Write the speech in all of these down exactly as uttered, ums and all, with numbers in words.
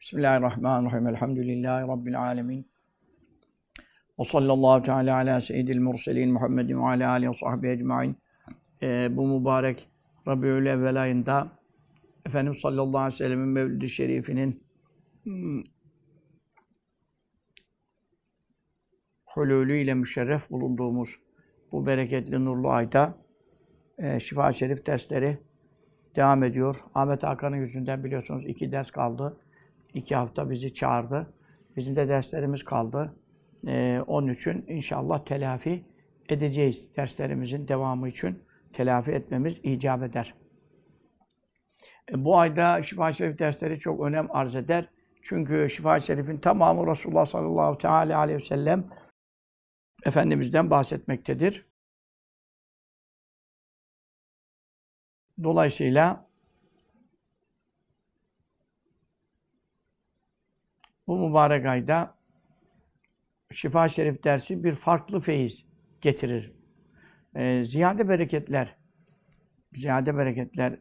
Bismillahirrahmanirrahim. Elhamdülillahi Rabbil âlemin. Ve sallallahu teâlâ alâ seyyidil murselîn Muhammedin ve alâ âlihi ve sahbihi ecmaîn. Ee, bu mübarek Rabiül evvel ayında Efendimiz sallallahu aleyhi ve sellem'in Mevlid-i Şerif'inin hmm, hulûlü ile müşerref bulunduğumuz bu bereketli nurlu ayda e, Şifa-i Şerif dersleri devam ediyor. Ahmet Hakan'ın yüzünden biliyorsunuz iki ders kaldı. İki hafta bizi çağırdı. Bizim de derslerimiz kaldı. Ee, onun için inşallah telafi edeceğiz. Derslerimizin devamı için telafi etmemiz icap eder. E, bu ayda Şifa-i Şerif dersleri çok önem arz eder. Çünkü Şifa-i Şerif'in tamamı Resulullah sallallahu teala aleyhi ve sellem Efendimiz'den bahsetmektedir. Dolayısıyla bu mübarek ayda Şifa-i Şerif dersi bir farklı feyiz getirir. Ee, ziyade bereketler, ziyade bereketler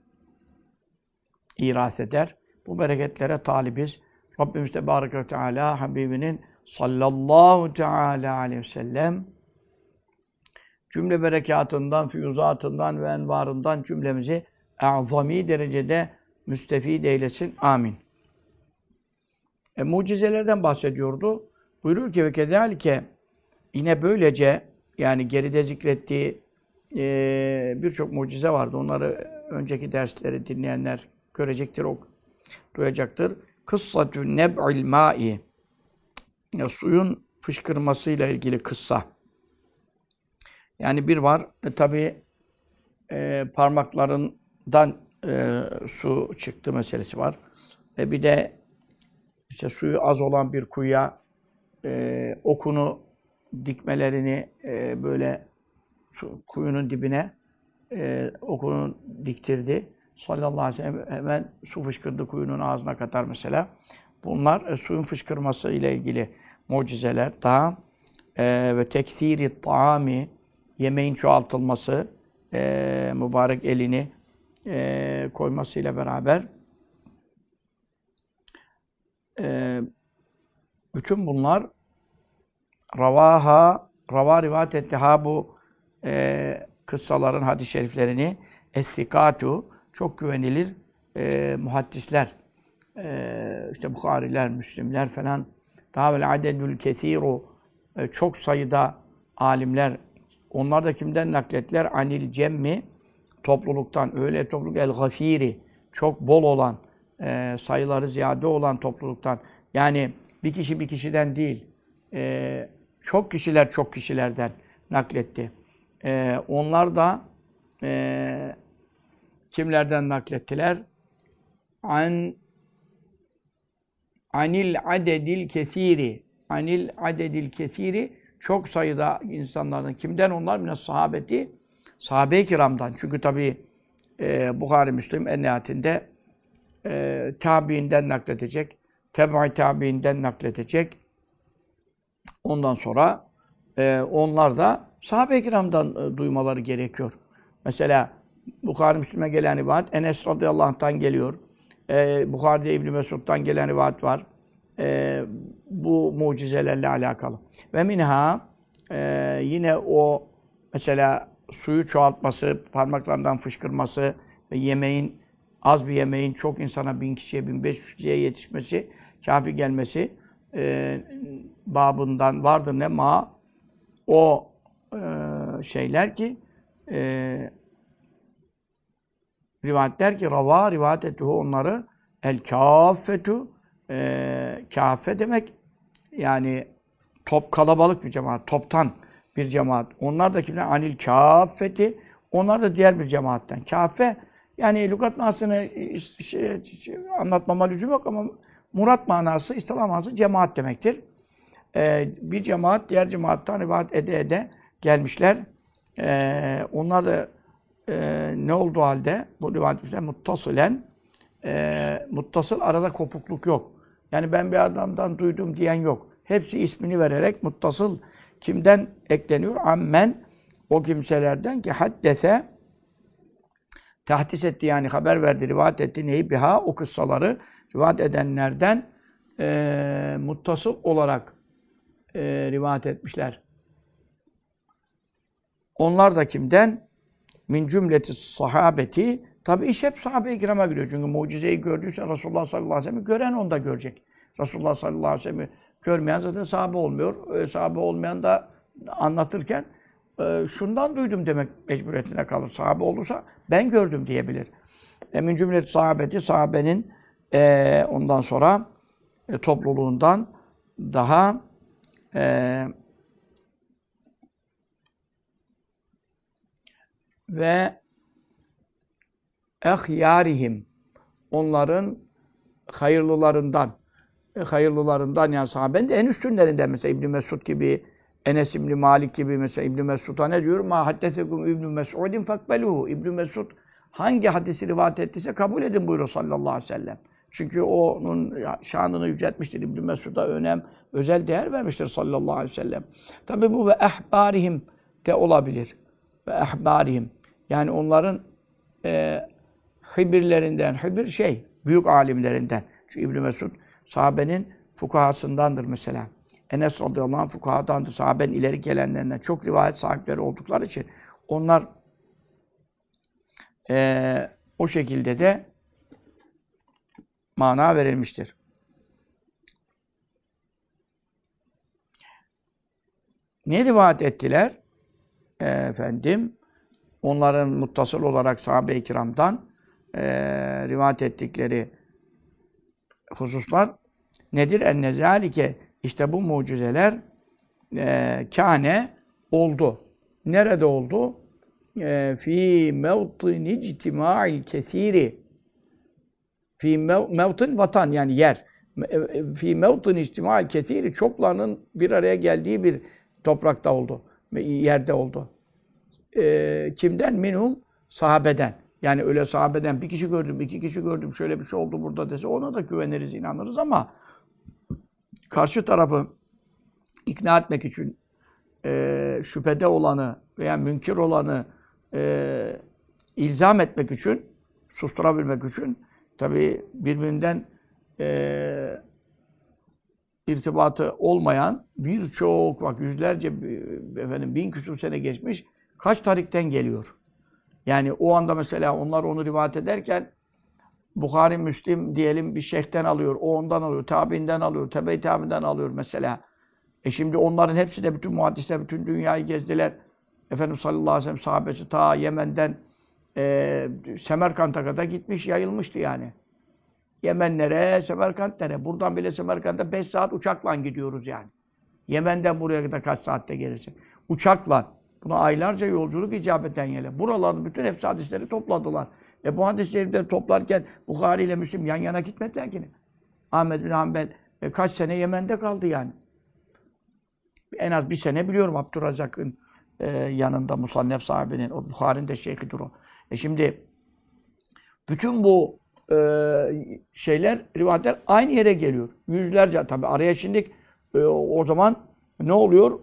iras eder. Bu bereketlere talibiz. Rabbimiz Tebareke ve Teala Habibinin sallallahu teala aleyhi ve sellem cümle berekatından, füyuzatından ve envarından cümlemizi azami derecede müstefid eylesin. Amin. E, mucizelerden bahsediyordu. Buyurur ki ve kedalike yine böylece yani geride zikrettiği e, birçok mucize vardı. Onları önceki dersleri dinleyenler görecektir, o duyacaktır. Kıssatü neb'il ma'i, e, suyun fışkırmasıyla ilgili kıssa. Yani bir var e, tabi e, parmaklarından e, su çıktı meselesi var. E, bir de İşte suyu az olan bir kuyuya e, okunu dikmelerini e, böyle su, kuyunun dibine e, okunu diktirdi. Sallallahu aleyhi ve sellem hemen su fışkırdı kuyunun ağzına kadar mesela. Bunlar e, suyun fışkırması ile ilgili mucizeler. Daha e, ve teksiri taami, yemeğin çoğaltılması, e, mübarek elini e, koymasıyla beraber. Ee, bütün bunlar ravaha, rava rivayet etti ha bu e, kıssaların hadis-i şeriflerini es-sikatu, çok güvenilir e, muhaddisler, e, işte Buhâriler, Müslimler falan, daha böyle adedül kesiru, e, çok sayıda alimler, onlar da kimden nakletler? Anil cemmi, topluluktan, öyle topluluk el-gafiri, çok bol olan, E, sayıları ziyade olan topluluktan, yani bir kişi bir kişiden değil, e, çok kişiler çok kişilerden nakletti. E, onlar da e, kimlerden naklettiler? An anil adedil kesiri, anil adedil kesiri, çok sayıda insanlardan. Kimden onlar? Mine sahabeti, sahabe-i kiramdan. Çünkü tabi e, Buhârî Müslim en-Nihâtinde E, tabiinden nakledecek, teb'i tabiinden nakledecek. Ondan sonra e, onlar da sahabe-i kiramdan e, duymaları gerekiyor. Mesela Buhârî Müslim'e gelen rivayet Enes radıyallahu anh'tan geliyor. E, Buhârî'de İbni Mesut'tan gelen rivayet var. E, bu mucizelerle alakalı. Ve minha e, yine o mesela suyu çoğaltması, parmaklarından fışkırması ve yemeğin, az bir yemeğin çok insana, bin kişiye, bin beş yüz kişiye yetişmesi, kâfi gelmesi e, babından vardır. Ne ma o e, şeyler ki e, rivayetler ki rava rivayet etti onları el kâffetu, e, kâffe demek yani top, kalabalık bir cemaat, toptan bir cemaat. Onlar da kimler? Anil kâffeti, onlar da diğer bir cemaatten. Kâffe yani lügat manasını şey, anlatmama lüzum yok ama murat manası, istilah manası cemaat demektir. Ee, bir cemaat diğer cemaattan rivayet ede ede gelmişler. Ee, onlar da e, ne olduğu halde bu rivayetler muttasılen, e, muttasıl, arada kopukluk yok. Yani ben bir adamdan duydum diyen yok. Hepsi ismini vererek muttasıl kimden ekleniyor? Ammen, o kimselerden ki haddese, tahdis etti yani haber verdi, rivayet etti neyi biha, o kıssaları rivayet edenlerden e, muttasıl olarak e, rivayet etmişler. Onlar da kimden? Min cümleti sahabeti. Tabi iş hep sahabe-i kirama giriyor. Çünkü mucizeyi gördüyse Resulullah sallallahu aleyhi ve sellem'i gören onu da görecek. Resulullah sallallahu aleyhi ve sellem'i görmeyen zaten sahabe olmuyor. E, sahabe olmayan da anlatırken e, şundan duydum demek mecburiyetine kalır. Sahabe olursa ben gördüm diyebilir. E, min cümleti sahabeti, sahabenin e, ondan sonra e, topluluğundan daha e, ve ehyarihim, onların hayırlılarından, hayırlılarından yani sahabenin de en üstünlerinden, mesela İbni Mesud gibi, Enes İbni Malik gibi. Mesela İbni Mesud'a ne diyor? Ma haddesekum İbni Mesud'in fakbeluhu. İbni Mesud hangi hadisi rivayet ettiyse kabul edin buyuruyor sallallahu aleyhi ve sellem. Çünkü onun şanını yüceltmiştir. İbni Mesud'a önem, özel değer vermiştir sallallahu aleyhi ve sellem. Tabi bu ve ehbarihim de olabilir. Ve ehbarihim. Yani onların e, hibirlerinden, hibir şey, büyük alimlerinden. Çünkü İbn-i Mesud sahabenin fukahasındandır mesela. Enes radıyallahu anh fukahadandır. Sahabenin ileri gelenlerinden çok rivayet sahipleri oldukları için onlar e, o şekilde de mana verilmiştir. Ne rivayet ettiler? Efendim, onların muttasıl olarak sahabe-i kiramdan e, rivayet ettikleri hususlar nedir? Ennezalike, işte bu mucizeler e, kâne oldu. Nerede oldu? E, fî mevtin ictimâil kesîri. Fî mev, mevtin vatan yani yer. Fî mevtin ictimâil kesîri, çoklarının bir araya geldiği bir toprakta oldu. Yerde oldu. E, kimden? Minhum sahabeden. Yani öyle sahabeden bir kişi gördüm, iki kişi gördüm, şöyle bir şey oldu burada dese ona da güveniriz, inanırız ama karşı tarafı ikna etmek için e, şüphede olanı veya münkir olanı e, ilzam etmek için, susturabilmek için tabii birbirinden e, irtibatı olmayan birçok, bak yüzlerce, efendim bin küsur sene geçmiş, kaç tarikten geliyor. Yani o anda mesela onlar onu rivayet ederken, Buhârî, Müslim diyelim bir şeyhten alıyor, o ondan alıyor, tabiinden alıyor, tebe-i tabiinden alıyor mesela. E şimdi onların hepsi de, bütün muhaddisler, bütün dünyayı gezdiler. Efendimiz sallallahu aleyhi ve sellem sahabesi ta Yemen'den e, Semerkant'a kadar gitmiş, yayılmıştı yani. Yemenlere, Semerkantlere. Buradan bile Semerkant'a beş saat uçakla gidiyoruz yani. Yemen'den buraya kadar kaç saatte gelirsin? Uçakla. Buna aylarca yolculuk icabeten yele. Buralarda bütün hepsi hadisleri topladılar. E bu hadisleri toplarken Buhârî ile Müslim yan yana gitmediler ki. Ahmed bin Hanbel e, kaç sene Yemen'de kaldı yani. En az bir sene biliyorum Abdurrazak'ın e, yanında, Musannef sahibinin, o Buhârî'nin de şeyhidir o. E şimdi bütün bu Ee, şeyler, rivayetler aynı yere geliyor. Yüzlerce, tabi araya şimdi e, o zaman ne oluyor?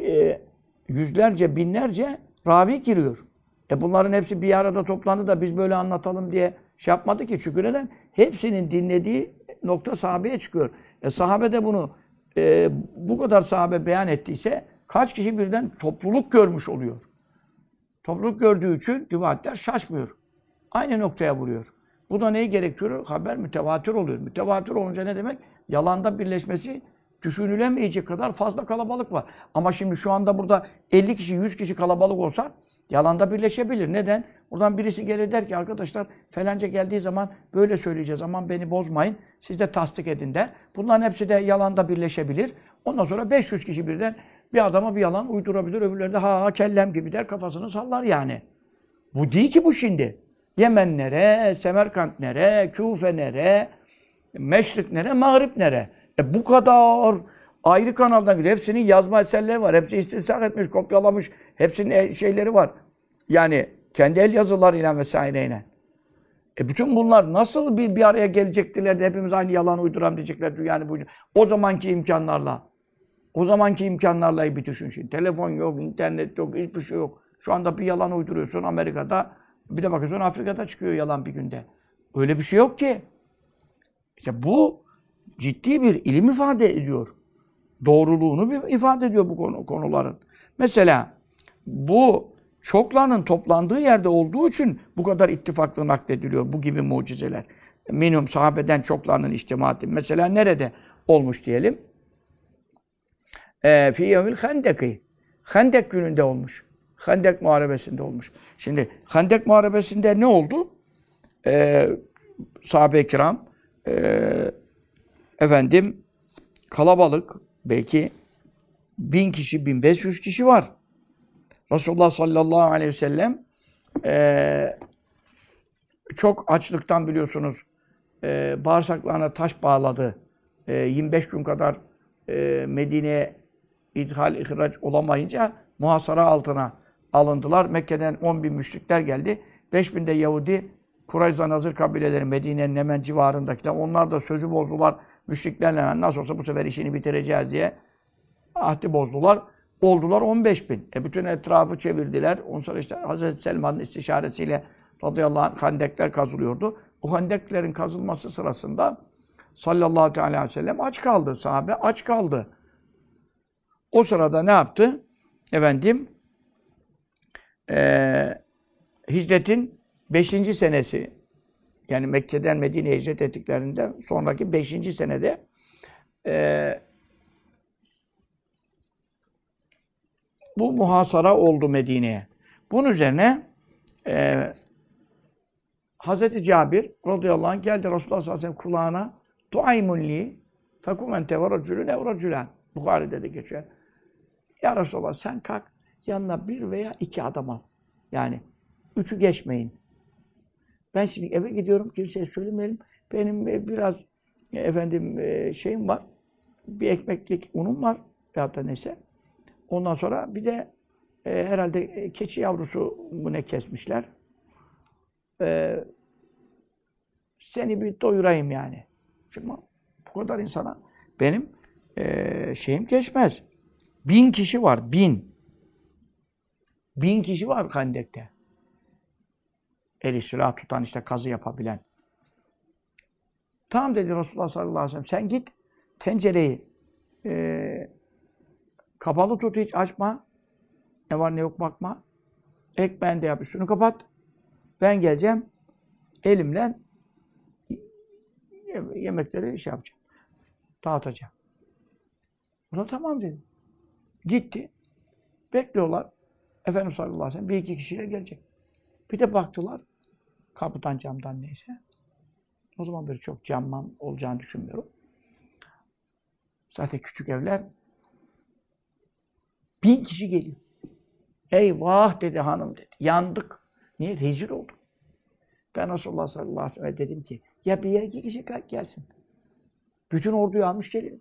E, yüzlerce, binlerce ravi giriyor. E bunların hepsi bir arada toplandı da biz böyle anlatalım diye şey yapmadı ki. Çünkü neden? Hepsinin dinlediği nokta sahabeye çıkıyor. E sahabe de bunu e, bu kadar sahabe beyan ettiyse kaç kişi birden topluluk görmüş oluyor. Topluluk gördüğü için rivayetler şaşmıyor. Aynı noktaya vuruyor. Bu da neyi gerektiriyor? Haber mütevatir oluyor. Mütevatir olunca ne demek? Yalanda birleşmesi düşünülemeyecek kadar fazla kalabalık var. Ama şimdi şu anda burada elli kişi, yüz kişi kalabalık olsa yalanda birleşebilir. Neden? Oradan birisi gelir der ki arkadaşlar felanca geldiği zaman böyle söyleyeceğiz. Aman beni bozmayın. Siz de tasdik edin der. Bunların hepsi de yalanda birleşebilir. Ondan sonra beş yüz kişi birden bir adama bir yalan uydurabilir. Öbürleri de ha ha kellem gibi der. Kafasını sallar yani. Bu değil ki bu şimdi. Yemen nere, Semerkant nere, Küfe nere, Meşrik nere, Mağrib nere? E bu kadar ayrı kanaldan gidiyor. Hepsinin yazma eserleri var. Hepsi istinsak etmiş, kopyalamış. Hepsinin şeyleri var. Yani kendi el yazılarıyla vesaireyle. E bütün bunlar nasıl bir, bir araya gelecektiler de hepimiz aynı yalan uyduram diyeceklerdi. Yani bu, o zamanki imkanlarla, o zamanki imkanlarla bir düşün şimdi. Telefon yok, internet yok, hiçbir şey yok. Şu anda bir yalan uyduruyorsun Amerika'da. Bir de bakıyorsun Afrika'da çıkıyor yalan bir günde. Öyle bir şey yok ki. İşte bu ciddi bir ilim ifade ediyor. Doğruluğunu ifade ediyor bu konu, konuların. Mesela bu çoklarının toplandığı yerde olduğu için bu kadar ittifaklı naklediliyor bu gibi mucizeler. Minhum sahabeden çoklarının içtimaati. Mesela nerede olmuş diyelim? Eee fi yevmil Hendek'i. Hendek gününde olmuş. Hendek muharebesinde olmuş. Şimdi Hendek muharebesinde ne oldu? Ee, sahabe-i kiram e, efendim kalabalık belki bin kişi, bin beş yüz kişi var. Resulullah sallallahu aleyhi ve sellem e, çok açlıktan biliyorsunuz e, bağırsaklarına taş bağladı. E, yirmi beş gün kadar e, Medine'ye idhal, ihraç olamayınca muhasara altına alındılar. Mekke'den on bin müşrikler geldi. beş bin de Yahudi, Kurayza, Nazır kabileleri, Medine'nin hemen civarındakiler. Onlar da sözü bozdular. Müşriklerle nasıl olsa bu sefer işini bitireceğiz diye ahdi bozdular. Oldular on beş bin. E bütün etrafı çevirdiler. Ondan sonra işte Hazreti Selman'ın istişaresiyle radıyallahu anh hendekler kazılıyordu. O hendeklerin kazılması sırasında sallallahu aleyhi ve sellem aç kaldı. Sahabe aç kaldı. O sırada ne yaptı? Efendim e, hicretin beşinci senesi, yani Mekke'den Medine'ye hicret ettiklerinden sonraki beşinci senede e, bu muhasara oldu Medine'ye. Bunun üzerine e, Hazreti Cabir radıyallahu anh geldi Resulullah sallallahu aleyhi ve sellem kulağına "Tu'aymunli fekumen tevaracülün evracülen" Buhârî'de de geçiyor. Ya Resulallah sen kalk, yanına bir veya iki adam al. Yani üçü geçmeyin. Ben şimdi eve gidiyorum, kimseye söylemeyelim. Benim biraz efendim şeyim var, bir ekmeklik unum var veyahut da neyse. Ondan sonra bir de e, herhalde keçi yavrusu bu ne kesmişler. E, seni bir doyurayım yani. Şimdi bu kadar insana benim e, şeyim geçmez. Bin kişi var, bin. Bin kişi var Hendek'te. Eli silah tutan, işte kazı yapabilen. Tamam dedi Resulullah sallallahu aleyhi ve sellem, sen git tencereyi e, kapalı tut, hiç açma. Ne var ne yok bakma. Ekmeğini de yap, üstünü kapat. Ben geleceğim, elimle yemekleri şey yapacağım, dağıtacağım. Buna tamam dedi. Gitti. Bekliyorlar. Efendimiz sallallahu aleyhi ve sellem bir iki kişiyle gelecek. Bir de baktılar. Kapıdan, camdan neyse. O zaman böyle çok cammam olacağını düşünmüyorum. Zaten küçük evler. Bin kişi geliyor. Eyvah dedi hanım dedi. Yandık. Niye? Rezil olduk. Ben Resulullah sallallahu aleyhi ve sellem dedim ki ya bir iki kişi gelsin. Bütün orduyu almış geliyor.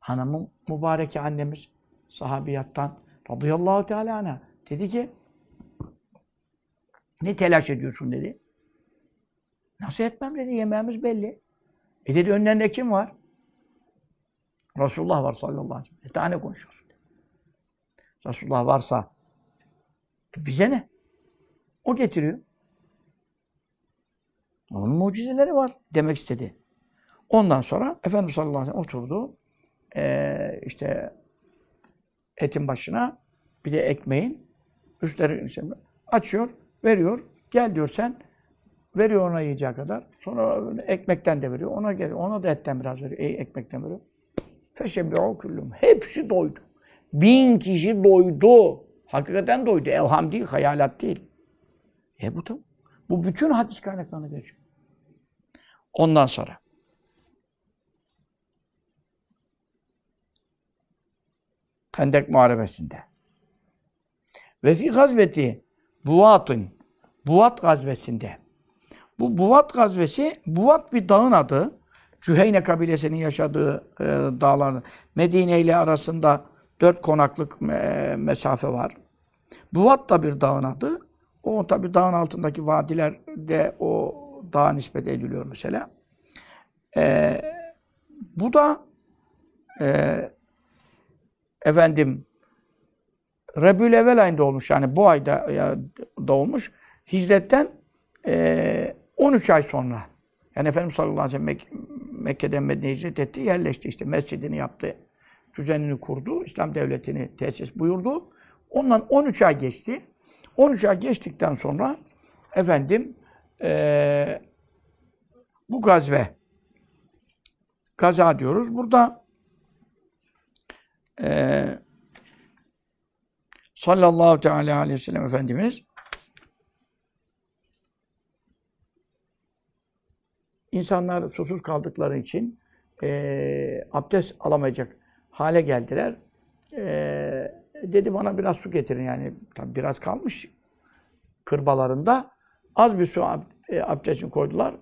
Hanımın mübarek annemiz sahabiyattan radıyallahu teala anha dedi ki ne telaş ediyorsun dedi. Nasıl etmem dedi, yemeğimiz belli. E dedi önlerinde kim var? Resulullah var sallallahu aleyhi ve sellem. E daha ne konuşuyorsun dedi. Resulullah varsa bize ne? O getiriyor. Onun mucizeleri var demek istedi. Ondan sonra Efendimiz sallallahu aleyhi ve sellem oturdu. Ee, işte etin başına bir de ekmeğin üstleri açıyor, veriyor. Gel diyor sen. Veriyor ona yiyeceği kadar. Sonra ekmekten de veriyor. Ona geliyor. Ona da etten biraz veriyor. E, ekmekten veriyor. Feşebi'u küllüm. Hepsi doydu. Bin kişi doydu. Hakikaten doydu. Evham değil, hayalat değil. E bu tam. Bu bütün hadis kaynaklarına geçiyor. Ondan sonra Hendek muharebesinde. Ve fi gazveti Buat'ın, Buat gazvesinde. Bu Buat gazvesi, Buat bir dağın adı. Cüheyne kabilesinin yaşadığı e, dağların. Medine ile arasında dört konaklık e, mesafe var. Buat da bir dağın adı. O tabi dağın altındaki vadilerde o dağa nispet ediliyor mesela. E, bu da e, Efendim, Rabiül evvel ayında olmuş, yani bu ayda ya, da olmuş. Hicretten e, on üç ay sonra, yani Efendimiz sallallahu aleyhi ve sellem Mekke'den Medine'ye hicret etti, yerleşti işte. Mescidini yaptı, düzenini kurdu, İslam devletini tesis buyurdu. Ondan on üç ay geçti. on üç ay geçtikten sonra efendim ee, bu gazve, gaza diyoruz. Burada ee, sallallahu teala aleyhi ve sellem Efendimiz insanlar susuz kaldıkları için e, abdest alamayacak hale geldiler. E, dedi bana biraz su getirin, yani tabii biraz kalmış kırbalarında. Az bir su abdest için koydular.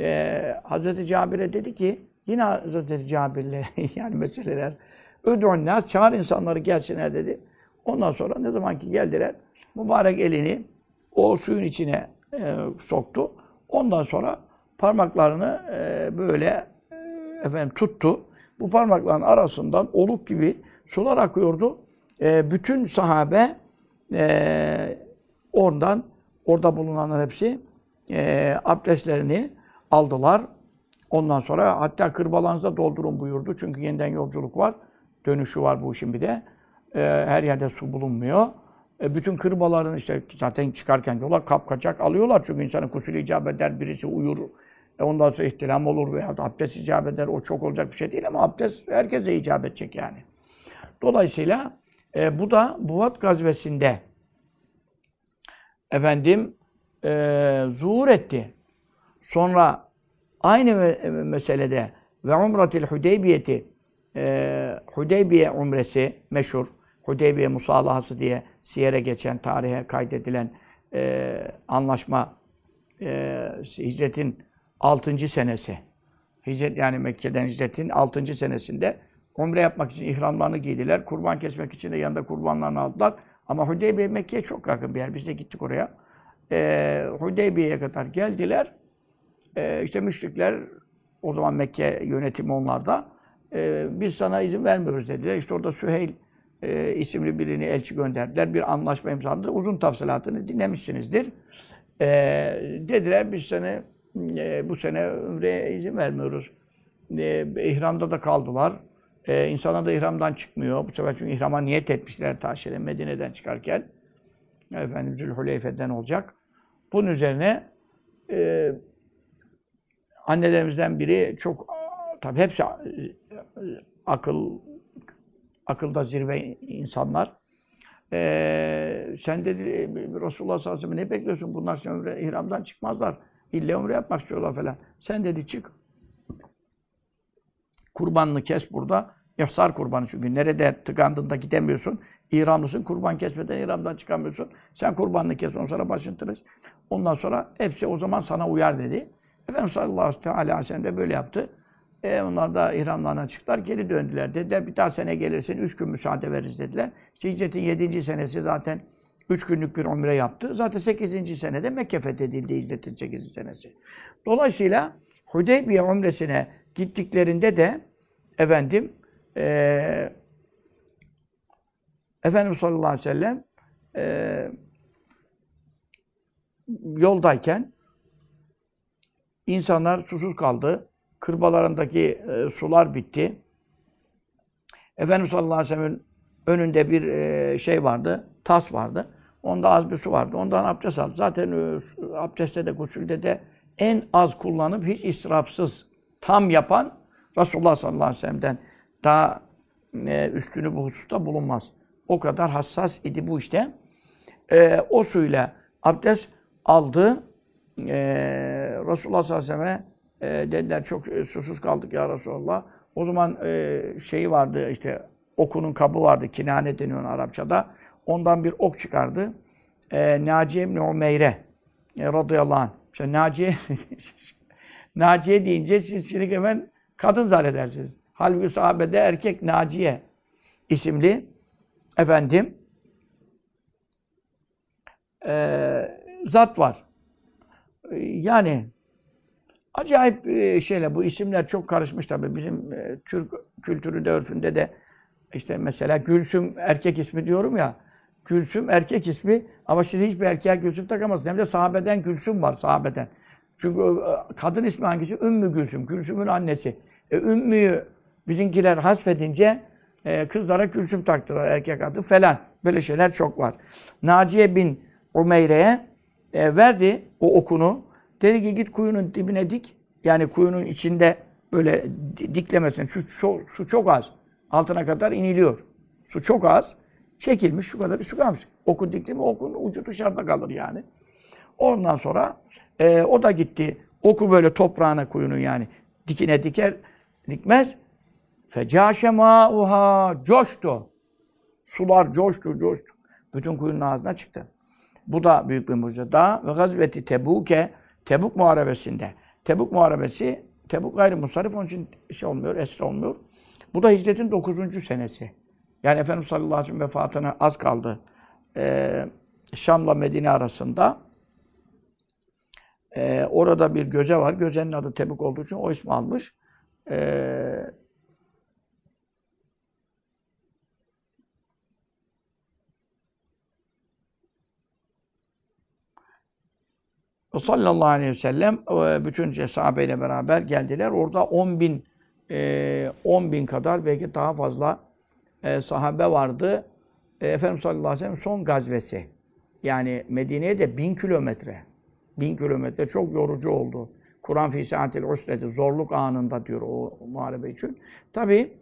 E, Hazreti Cabir'e dedi ki, yine Hazreti Cabir'le yani meseleler, ödün nâs, çağır insanları gelsinler dedi. Ondan sonra ne zaman ki geldiler, mübarek elini o suyun içine e, soktu. Ondan sonra parmaklarını e, böyle e, efendim tuttu. Bu parmakların arasından oluk gibi sular akıyordu. E, bütün sahabe e, oradan, orada bulunanlar hepsi e, abdestlerini aldılar. Ondan sonra hatta kırbalanıza doldurun buyurdu. Çünkü yeniden yolculuk var, dönüşü var bu işin bir de. E, her yerde su bulunmuyor. E, bütün kırbalarını işte zaten çıkarken yola kapkacak alıyorlar. Çünkü insanın kusulu icap eder, birisi uyur. E ondan sonra ihtilam olur veya abdest icap eder. O çok olacak bir şey değil ama abdest herkese icap edecek yani. Dolayısıyla e, bu da Buat gazvesinde efendim e, zuhur etti. Sonra aynı me meselede ve umratil Hudeybiyeti, e, Hudeybiye umresi meşhur. Hudeybiye musalahası diye siyere geçen, tarihe kaydedilen e, anlaşma e, hicretin altıncı senesi. Hicret yani Mekke'den hicretin altıncı senesinde umre yapmak için ihramlarını giydiler. Kurban kesmek için de yanında kurbanlarını aldılar. Ama Hudeybiye Mekke'ye çok yakın bir yer. Biz de gittik oraya. E, Hudeybiye'ye kadar geldiler. E, işte müşrikler, o zaman Mekke yönetimi onlarda. E, biz sana izin vermiyoruz dediler. İşte orada Süheyl e, isimli birini elçi gönderdiler. Bir anlaşma imzaladılar. Uzun tafsilatını dinlemişsinizdir. E, dediler biz seni E, bu sene umreye izin vermiyoruz. E, ihramda da kaldılar. E, insanlar da ihramdan çıkmıyor. Bu sefer çünkü ihrama niyet etmişler taşire Medine'den çıkarken. Efendim Zülhuleyfe'den olacak. Bunun üzerine e, annelerimizden biri çok, tabii hepsi akıl, akılda zirve insanlar. E, sen dedi Resulullah sallallahu aleyhi ve sellem ne bekliyorsun? Bunlar sen umre, ihramdan çıkmazlar. İlle umre yapmak istiyorlar falan. Sen dedi çık, kurbanını kes burada. İhsar kurbanı çünkü. Nerede tıkandığında gidemiyorsun. İhramlısın, kurban kesmeden ihramdan çıkamıyorsun. Sen kurbanını kes, ondan sonra başını tıraş. Ondan sonra hepsi o zaman sana uyar dedi. Efendimiz sallallahu aleyhi ve sellem de böyle yaptı. E onlar da ihramlarına çıktılar, geri döndüler. Dediler bir daha sene gelirsin, üç gün müsaade veririz dediler. Hicretin yedinci senesi zaten Üç günlük bir umre yaptı. Zaten sekizinci senede Mekke fethedildi, hicretin sekizinci senesi. Dolayısıyla Hudeybiye umresine gittiklerinde de efendim e, Efendimiz sallallahu aleyhi ve sellem e, yoldayken insanlar susuz kaldı. Kırbalarındaki e, sular bitti. Efendimiz sallallahu aleyhi ve sellem'in önünde bir e, şey vardı, tas vardı. Onda az bir su vardı. Ondan abdest aldı. Zaten abdestte de, gusülde de en az kullanıp hiç israfsız tam yapan Resulullah sallallahu aleyhi ve sellem'den daha üstünü bu hususta bulunmaz. O kadar hassas idi bu işte. E, o suyla abdest aldı. E, Resulullah sallallahu aleyhi ve sellem'e e, dediler çok susuz kaldık ya Resulullah. O zaman e, şeyi vardı işte, okunun kabı vardı. Kinane deniyor Arapçada. Ondan bir ok çıkardı. E, Naciye ibn-i Umeyre e, radıyallahu anh. İşte Naciye, Naciye deyince siz şimdi hemen kadın zannedersiniz. Halbuki sahabede erkek Naciye isimli efendim e, zat var. E, yani acayip e, şeyle bu isimler çok karışmış tabii. Bizim e, Türk kültüründe, örfünde de işte mesela Gülsüm erkek ismi diyorum ya. Gülsüm erkek ismi ama şimdi hiçbir erkeğe Gülsüm takamazsın. Hem de sahabeden Gülsüm var, sahabeden. Çünkü kadın ismi hangisi? Ümmü Gülsüm. Gülsüm'ün annesi. E, Ümmü'yü bizimkiler hasfedince e, kızlara Gülsüm taktılar. Erkek adı falan. Böyle şeyler çok var. Naciye bin Umeyre'ye e, verdi o okunu. Dedi ki git kuyunun dibine dik. Yani kuyunun içinde böyle diklemesin. Su, su, su çok az. Altına kadar iniliyor. Su çok az. Çekilmiş, şu kadar bir su kalmış. Okun dikti mi okun ucu dışarıda kalır yani. Ondan sonra e, o da gitti. Oku böyle toprağına kuyunun yani. Dikine diker, dikmez. Fecaşe ma'uha. Coştu. Sular coştu, coştu. Bütün kuyunun ağzına çıktı. Bu da büyük bir mucize. Daha ve gazveti Tebuk'e. Tebuk muharebesinde. Tebuk muharebesi, Tebuk gayri musarif, onun için şey olmuyor, esir olmuyor. Bu da hicretin dokuzuncu senesi. Yani Efendimiz sallallahu aleyhi ve sellem vefatına az kaldı. Ee, Şam'la Medine arasında. Ee, orada bir göze var. Gözenin adı Tebuk olduğu için o ismi almış. Ee, O sallallahu aleyhi ve sellem bütün sahabeyle beraber geldiler. Orada on bin, on bin kadar belki daha fazla sahabe vardı. Efendimiz sallallahu aleyhi ve sellem son gazvesi. Yani Medine'ye de bin kilometre. Bin kilometre çok yorucu oldu. Kur'an fî saatil usreti, zorluk anında diyor o muharebe için. Tabii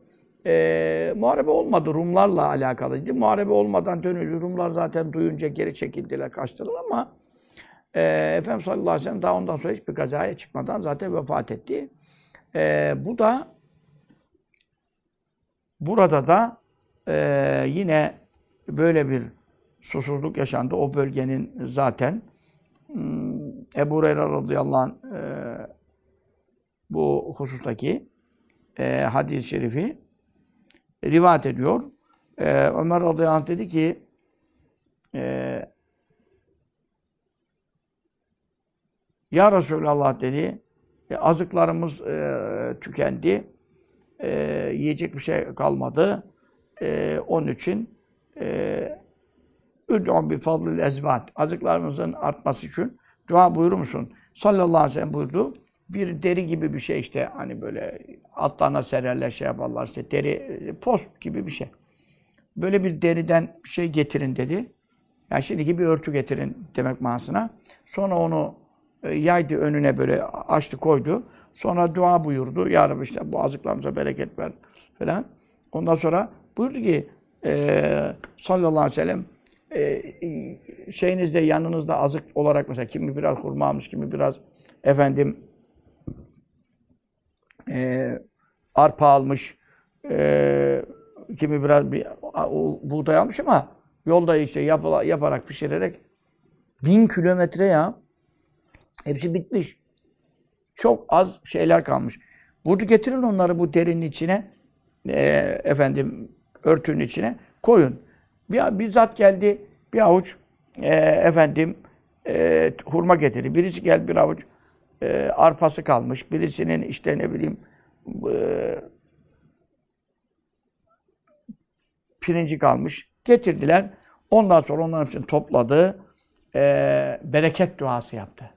e, muharebe olmadı. Rumlarla alakalıydı. Muharebe olmadan dönüldü. Rumlar zaten duyunca geri çekildiler, kaçtılar ama Ee, Efendimiz sallallahu aleyhi ve sellem daha ondan sonra hiçbir kazaya çıkmadan zaten vefat etti. Ee, bu da burada da e, yine böyle bir susuzluk yaşandı. O bölgenin zaten Ebu Hureyre radıyallahu anh e, bu husustaki e, hadis-i şerifi rivayet ediyor. E, Ömer radıyallahu anh dedi ki e, Ya Resulallah dedi, e, azıklarımız e, tükendi, e, yiyecek bir şey kalmadı. E, onun için Üd'un bi fadlil ezvat, azıklarımızın artması için dua buyurur musun? Sallallahu aleyhi ve sellem buyurdu. Bir deri gibi bir şey işte, hani böyle altlarına sererler, şey yaparlar işte, deri, post gibi bir şey. Böyle bir deriden bir şey getirin dedi. Yani şimdiki bir örtü getirin demek manasına. Sonra onu yaydı önüne böyle açtı koydu. Sonra dua buyurdu. Ya Rabbi işte bu azıklarımıza bereket ver falan. Ondan sonra buyurdu ki e, sallallahu aleyhi ve sellem e, şeyinizde yanınızda azık olarak mesela kimi biraz hurma almış, kimi biraz efendim e, arpa almış, e, kimi biraz bir, o, buğday almış ama yolda işte yapala, yaparak pişirerek bin kilometre ya. Hepsi bitmiş. Çok az şeyler kalmış. Burada getirin onları bu derinin içine, e, efendim örtünün içine koyun. Bir, bir zat geldi, bir avuç e, efendim e, hurma getirdi. Birisi geldi, bir avuç e, arpası kalmış. Birisinin işte ne bileyim e, pirinci kalmış. Getirdiler. Ondan sonra onların hepsini topladı. E, bereket duası yaptı.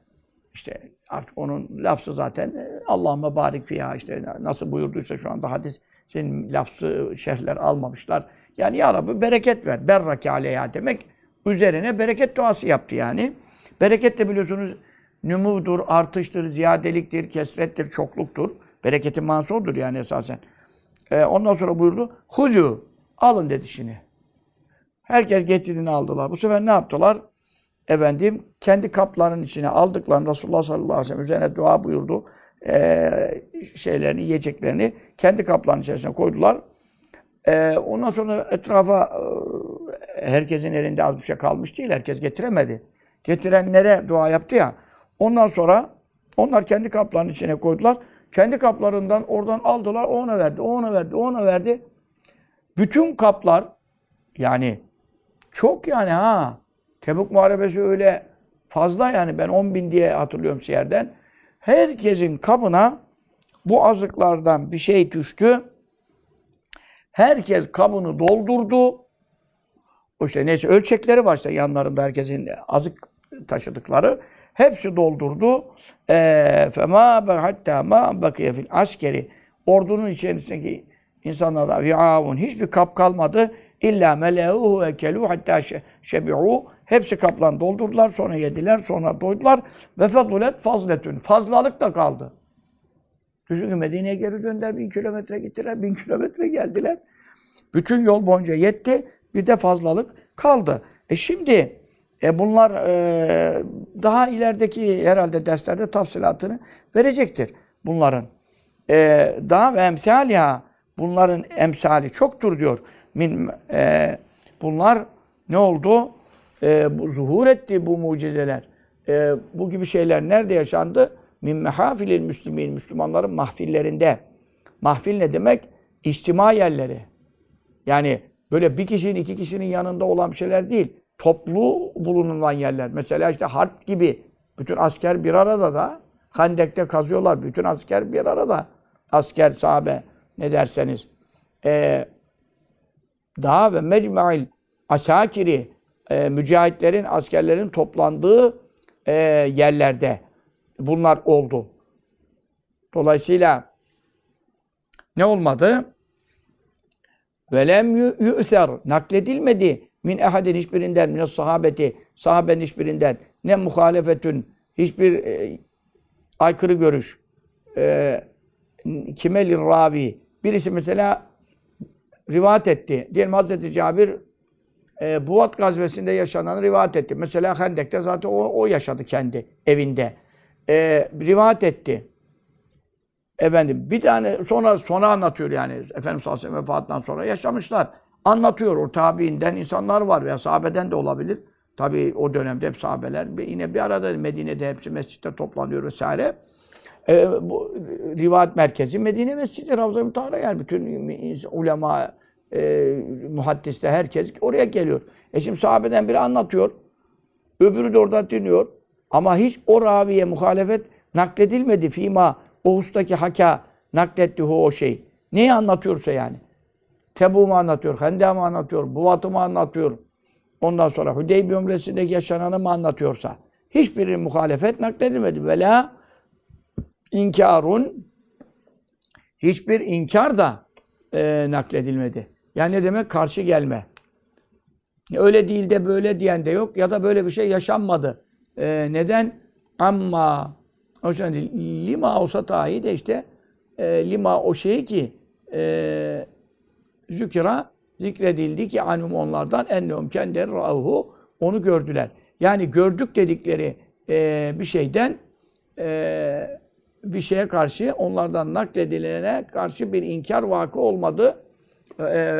İşte artık onun lafzı zaten Allahümme barik fiyâ işte nasıl buyurduysa şu anda hadis senin lafzı şerhler almamışlar. Yani ya Rabbi bereket ver. Berrake aleyha demek üzerine bereket duası yaptı yani. Bereket de biliyorsunuz nümudur, artıştır, ziyadeliktir, kesrettir, çokluktur. Bereketin manası odur yani esasen. Ee, ondan sonra buyurdu. Hulu alın dedi şimdi. Herkes getirdiğini aldılar. Bu sefer ne yaptılar? Efendim, kendi kaplarının içine aldıklarını Resulullah sallallahu aleyhi ve sellem üzerine dua buyurdu. Ee, şeylerini, yiyeceklerini kendi kaplarının içerisine koydular. Ee, ondan sonra etrafa herkesin elinde az bir şey kalmış değil. Herkes getiremedi. Getirenlere dua yaptı ya. Ondan sonra onlar kendi kaplarının içine koydular. Kendi kaplarından oradan aldılar. O ona verdi, o ona verdi, o ona verdi. Bütün kaplar yani çok yani ha. Tebuk muharebesi öyle fazla yani ben on bin diye hatırlıyorum Siyer'den. Herkesin kabına bu azıklardan bir şey düştü. Herkes kabını doldurdu. O işte neyse ölçekleri var işte yanlarında herkesin azık taşıdıkları. Hepsi doldurdu. Fema be hatta ma bakiye fil askeri. Ordunun içerisindeki insanlara vi'avun hiçbir kap kalmadı. İlla meleuhu ve kelu hatta şebi'u. Hepsi kaplan doldurdular, sonra yediler, sonra doydular. Ve fedulet fazletün. Fazlalık da kaldı. Düşünün Medine'ye geri döndüler, bin kilometre gittiler, bin kilometre geldiler. Bütün yol boyunca yetti, bir de fazlalık kaldı. E şimdi e bunlar e, daha ilerideki herhalde derslerde tafsilatını verecektir bunların. E, daha ve emsal ya, bunların emsali çoktur diyor. Min, e, bunlar ne oldu? E, bu, zuhur etti bu mucizeler. E, bu gibi şeyler nerede yaşandı? Min mehafilil müslümin, Müslümanların mahfillerinde. Mahfil ne demek? İçtima yerleri. Yani böyle bir kişinin, iki kişinin yanında olan şeyler değil. Toplu bulunulan yerler. Mesela işte harp gibi. Bütün asker bir arada da. Hendek'te kazıyorlar. Bütün asker bir arada. Asker, sahabe ne derseniz. E, Daha ve mecma'il asakiri, e, mücahitlerin, askerlerin toplandığı e, yerlerde bunlar oldu. Dolayısıyla ne olmadı? Velem yü'ser, nakledilmedi min ehadin hiçbirinden, min sahabeti, sahabenin hiçbirinden, ne muhalefetün, hiçbir e, aykırı görüş, e, kimelir ravi, birisi mesela rivayet etti. Diyelim Hz. Cabir e, Buat gazvesinde yaşananı rivayet etti. Mesela Hendek'te zaten o, o yaşadı kendi evinde. E, rivayet etti. Efendim bir tane sonra sonra anlatıyor yani. Efendimiz sallallahu aleyhi ve sellem vefatından sonra yaşamışlar. Anlatıyor o tabiinden insanlar var veya sahabeden de olabilir. Tabii o dönemde hep sahabeler yine bir arada Medine'de hepsi mescitte toplanıyor vesaire. E, bu rivayet merkezi Medine Mescidi, Ravza-i Mutahhara, yani bütün ulema, e, muhaddisler, herkes oraya geliyor. E şimdi sahabeden biri anlatıyor, öbürü de orada dinliyor. Ama hiç o raviye muhalefet nakledilmedi. Fîmâ, o hustaki haka naklettihu o şey. Neyi anlatıyorsa yani. Tebuk mu anlatıyor, Hendek mi anlatıyor, Buvat'ı mı anlatıyor, ondan sonra Hudeybiye umresindeki yaşananı mı anlatıyorsa. Hiçbiri muhalefet nakledilmedi. Velâ İnkarun, hiçbir inkar da e, nakledilmedi. Yani ne demek? Karşı gelme. Öyle değil de böyle diyen de yok ya da böyle bir şey yaşanmadı. E, neden? Amma, o yüzden lima olsa tahi de işte e, lima o şey ki e, zükira zikredildi ki anum onlardan ennum kendileri ra'uhu, onu gördüler. Yani gördük dedikleri e, bir şeyden e, bir şeye karşı, onlardan nakledilene karşı bir inkar vakı olmadı.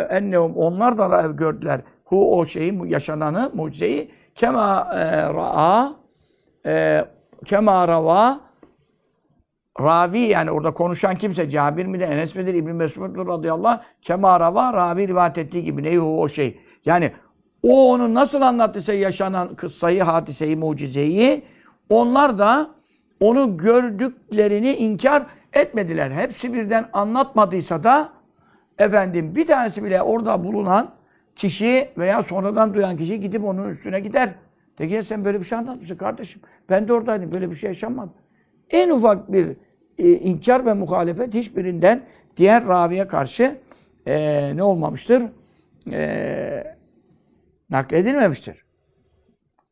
Ennehum, onlar da gördüler. Hu o şeyi, yaşananı, mucizeyi. Kema ra'a, kema rava, ravi yani orada konuşan kimse, Cabir midir, Enes midir, İbni Mesut'dur radıyallahu anh. Kema rava, ravi rivayet ettiği gibi. Neyi hu o şey. Yani o onu nasıl anlattıysa yaşanan kıssayı, hadiseyi, mucizeyi, onlar da onu gördüklerini inkar etmediler. Hepsi birden anlatmadıysa da efendim bir tanesi bile orada bulunan kişi veya sonradan duyan kişi gidip onun üstüne gider. De ki sen böyle bir şey anlatmışsın kardeşim. Ben de oradaydım. Böyle bir şey yaşanmadı. En ufak bir e, inkar ve muhalefet hiçbirinden diğer raviye karşı e, ne olmamıştır? E, nakledilmemiştir.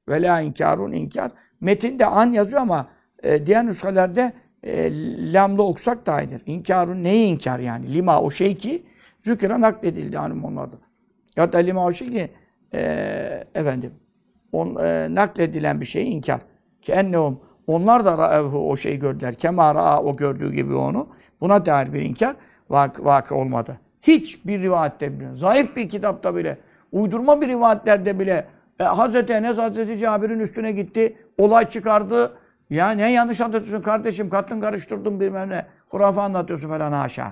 Vela inkarun inkar. Metinde an yazıyor ama E, diğer nüshelerde e, lamla okusak da aynıdır. İnkarın neyi inkar yani? Lima o şey ki zükre nakledildi hanım onlarda. Ya da lima o şey ki e, efendim on, e, nakledilen bir şey inkar. Ki ennehum, onlar da ra'evhu, o şeyi gördüler. Kema ra'a, o gördüğü gibi onu. Buna dair bir inkar vak, vakı olmadı. Hiçbir rivayette bile, zayıf bir kitapta bile, uydurma bir rivayetlerde bile e, Hazreti Enes, Hazreti Cabir'in üstüne gitti, olay çıkardı. Ya ne yanlış anlatıyorsun kardeşim, katın karıştırdın bilmem ne, hurafa anlatıyorsun falan haşa.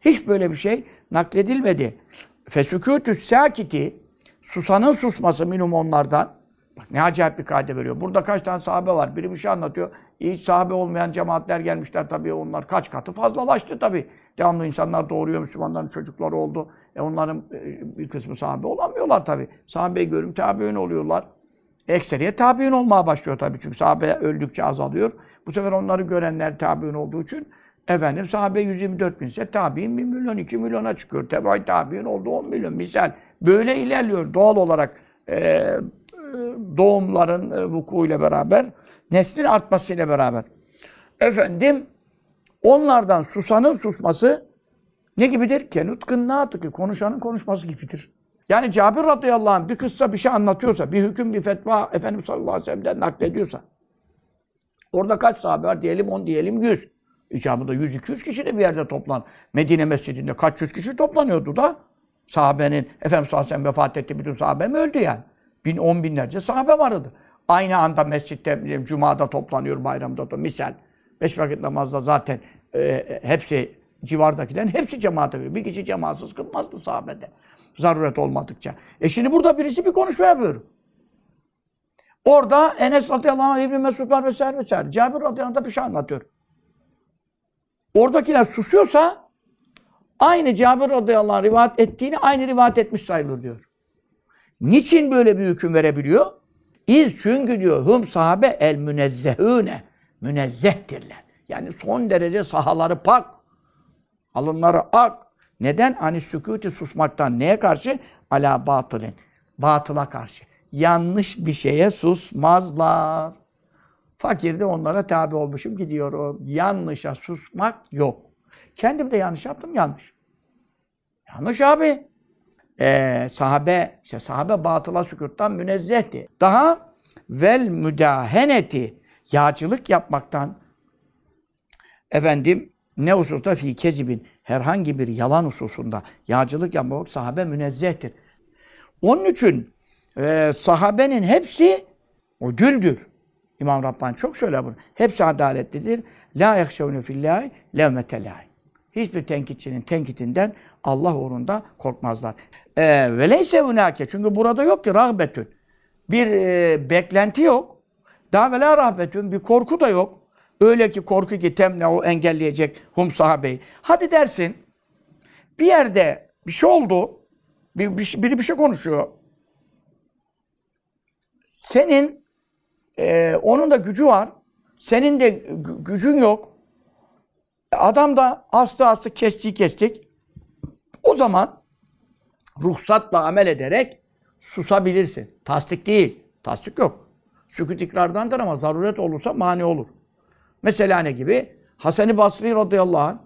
Hiç böyle bir şey nakledilmedi. Fesükûtü's sâkiti, susanın susması minum onlardan. Bak ne acayip bir kaide veriyor. Burada kaç tane sahabe var, biri bir şey anlatıyor. Hiç sahabe olmayan cemaatler gelmişler tabii, onlar kaç katı fazlalaştı tabii. Devamlı insanlar doğuruyor, Müslümanların çocukları oldu. E onların bir kısmı sahabe olamıyorlar tabii. Sahabeyi görüm tabiün oluyorlar. Ekseriyet tabi'in olmaya başlıyor tabii, çünkü sahabe öldükçe azalıyor. Bu sefer onları görenler tabi'in olduğu için efendim sahabe yüz yirmi dört bin ise tabi'in bir milyon iki milyona çıkıyor. Tebaî tabi'in oldu on milyon misal. Böyle ilerliyor doğal olarak e, doğumların vukuuyla beraber, neslin artmasıyla beraber. Efendim onlardan susanın susması ne gibidir? Kenutkın natıkı, konuşanın konuşması gibidir. Yani Cabir radıyallahu anh bir kıssa bir şey anlatıyorsa, bir hüküm, bir fetva Efendimiz sallallahu aleyhi ve sellem'den naklediyorsa, orada kaç sahabe var? Diyelim on, diyelim yüz. İcabında yüz iki yüz kişi de bir yerde toplan. Medine mescidinde kaç yüz kişi toplanıyordu da sahabenin, Efendimiz sallallahu aleyhi ve sellem vefat etti, bütün sahabe mi öldü yani? Bin, on binlerce sahabe vardı. Aynı anda mescitte, cumada toplanıyor, bayramda da misal. Beş vakit namazda zaten e, hepsi, civardakilerin hepsi cemaate giriyor. Bir kişi cemaatsız kılmazdı sahabede, zaruret olmadıkça. E şimdi burada birisi bir konuşma yapıyor. Orada Enes radıyallahu anh, İbni Mesut var vesaire vesaire. Cabir radıyallahu anh bir şey anlatıyor. Oradakiler susuyorsa aynı Cabir radıyallahu anh rivayet ettiğini aynı rivayet etmiş sayılır diyor. Niçin böyle bir hüküm verebiliyor? İz çünkü diyor hum sahabe el münezzehüne, münezzehtirler. Yani son derece sahaları pak, alınları ak. Neden? Hani sükûti susmaktan. Neye karşı? Alâ batılin. Batıla karşı. Yanlış bir şeye susmazlar. Fakir de onlara tabi olmuşum gidiyorum. Yanlışa susmak yok. Kendim de yanlış yaptım, yanlış. Yanlış abi. Ee, sahabe, işte sahabe batıla sükûttan münezzehti. Daha vel müdaheneti. Yağcılık yapmaktan. Efendim, ne hususta fi kezibin, herhangi bir yalan hususunda yağcılık yapmak sahabe münezzehtir. Onun için e, sahabenin hepsi udüldür. İmam Rabbani çok söyler bunu. Hepsi adaletlidir. La yahşevne fillahi levmete lahi. Hiçbir tenkitçinin tenkitinden Allah uğrunda korkmazlar. E, ve leyse hunake. Çünkü burada yok ki rahbetün. Bir e, beklenti yok. Da ve la rahbetün. Bir korku da yok. Öyle ki korku ki temne o engelleyecek hum sahabeyi. Hadi dersin bir yerde bir şey oldu, bir, bir, biri bir şey konuşuyor. Senin, e, onun da gücü var, senin de gücün yok. Adam da astı astı kestiği kestik. O zaman ruhsatla amel ederek susabilirsin. Tasdik değil, tasdik yok. Sükût ikrardandır ama zaruret olursa mani olur. Mesela ne gibi? Hasan-ı Basri radıyallahu anh,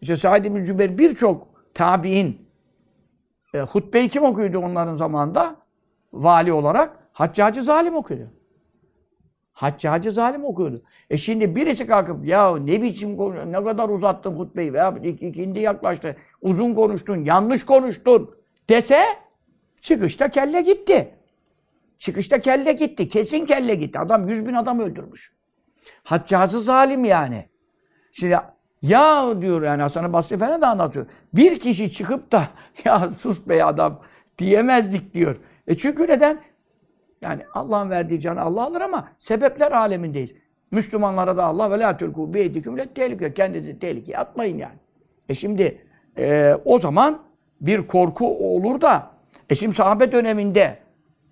işte Said ibn Cübeyr, birçok tabi'in e, hutbeyi kim okuyordu onların zamanında? Vali olarak Haccacı Zalim okuyordu. Haccacı Zalim okuyordu. E şimdi birisi kalkıp ya ne biçim konuştun, ne kadar uzattın hutbeyi veya ikindi yaklaştı, uzun konuştun, yanlış konuştun dese çıkışta kelle gitti. Çıkışta kelle gitti, kesin kelle gitti. Adam yüz bin adam öldürmüş. Haccacı Zalim yani. Şimdi ya diyor yani Hasan-ı Basri Efendi de anlatıyor. Bir kişi çıkıp da ya sus be adam diyemezdik diyor. E çünkü neden? Yani Allah'ın verdiği canı Allah alır ama sebepler alemindeyiz. Müslümanlara da Allah ve la tülkû bi'eydiküm le tehlike. Kendinizi tehlikeye atmayın yani. E şimdi e, o zaman bir korku olur da e şimdi sahabe döneminde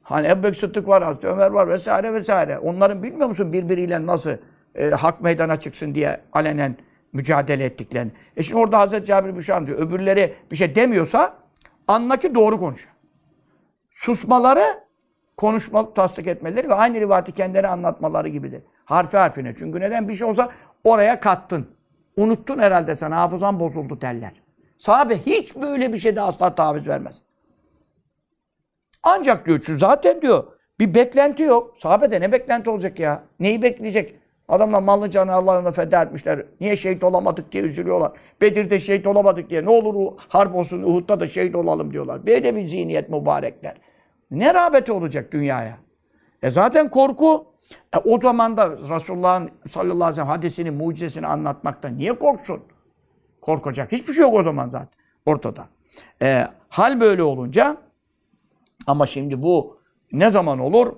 hani Ebu Bekir Sıddık var, Hazreti Ömer var vesaire vesaire. Onların bilmiyor musun birbiriyle nasıl e, hak meydana çıksın diye alenen mücadele ettiklerini. E şimdi orada Hazreti Cabir bir şey anlatıyor. Öbürleri bir şey demiyorsa anla ki doğru konuşuyor. Susmaları, konuşmalı tasdik etmeleri ve aynı rivati kendileri anlatmaları gibidir. Harfi harfine. Çünkü neden? Bir şey olsa oraya kattın. Unuttun herhalde sen. Hafızan bozuldu derler. Sahabe hiç böyle bir şeyde asla taviz vermez. Ancak diyor, zaten diyor, bir beklenti yok. Sahabede ne beklenti olacak ya? Neyi bekleyecek? Adamlar malını canını Allah'ına feda etmişler. Niye şehit olamadık diye üzülüyorlar. Bedir'de şehit olamadık diye. Ne olur harp olsun, Uhud'da da şehit olalım diyorlar. Böyle bir zihniyet mübarekler. Ne rağbeti olacak dünyaya? E zaten korku. E o zaman da Resulullah'ın sallallahu aleyhi ve sellem hadisini, mucizesini anlatmaktan niye korksun? Korkacak hiçbir şey yok o zaman zaten ortada. E, hal böyle olunca ama şimdi bu ne zaman olur?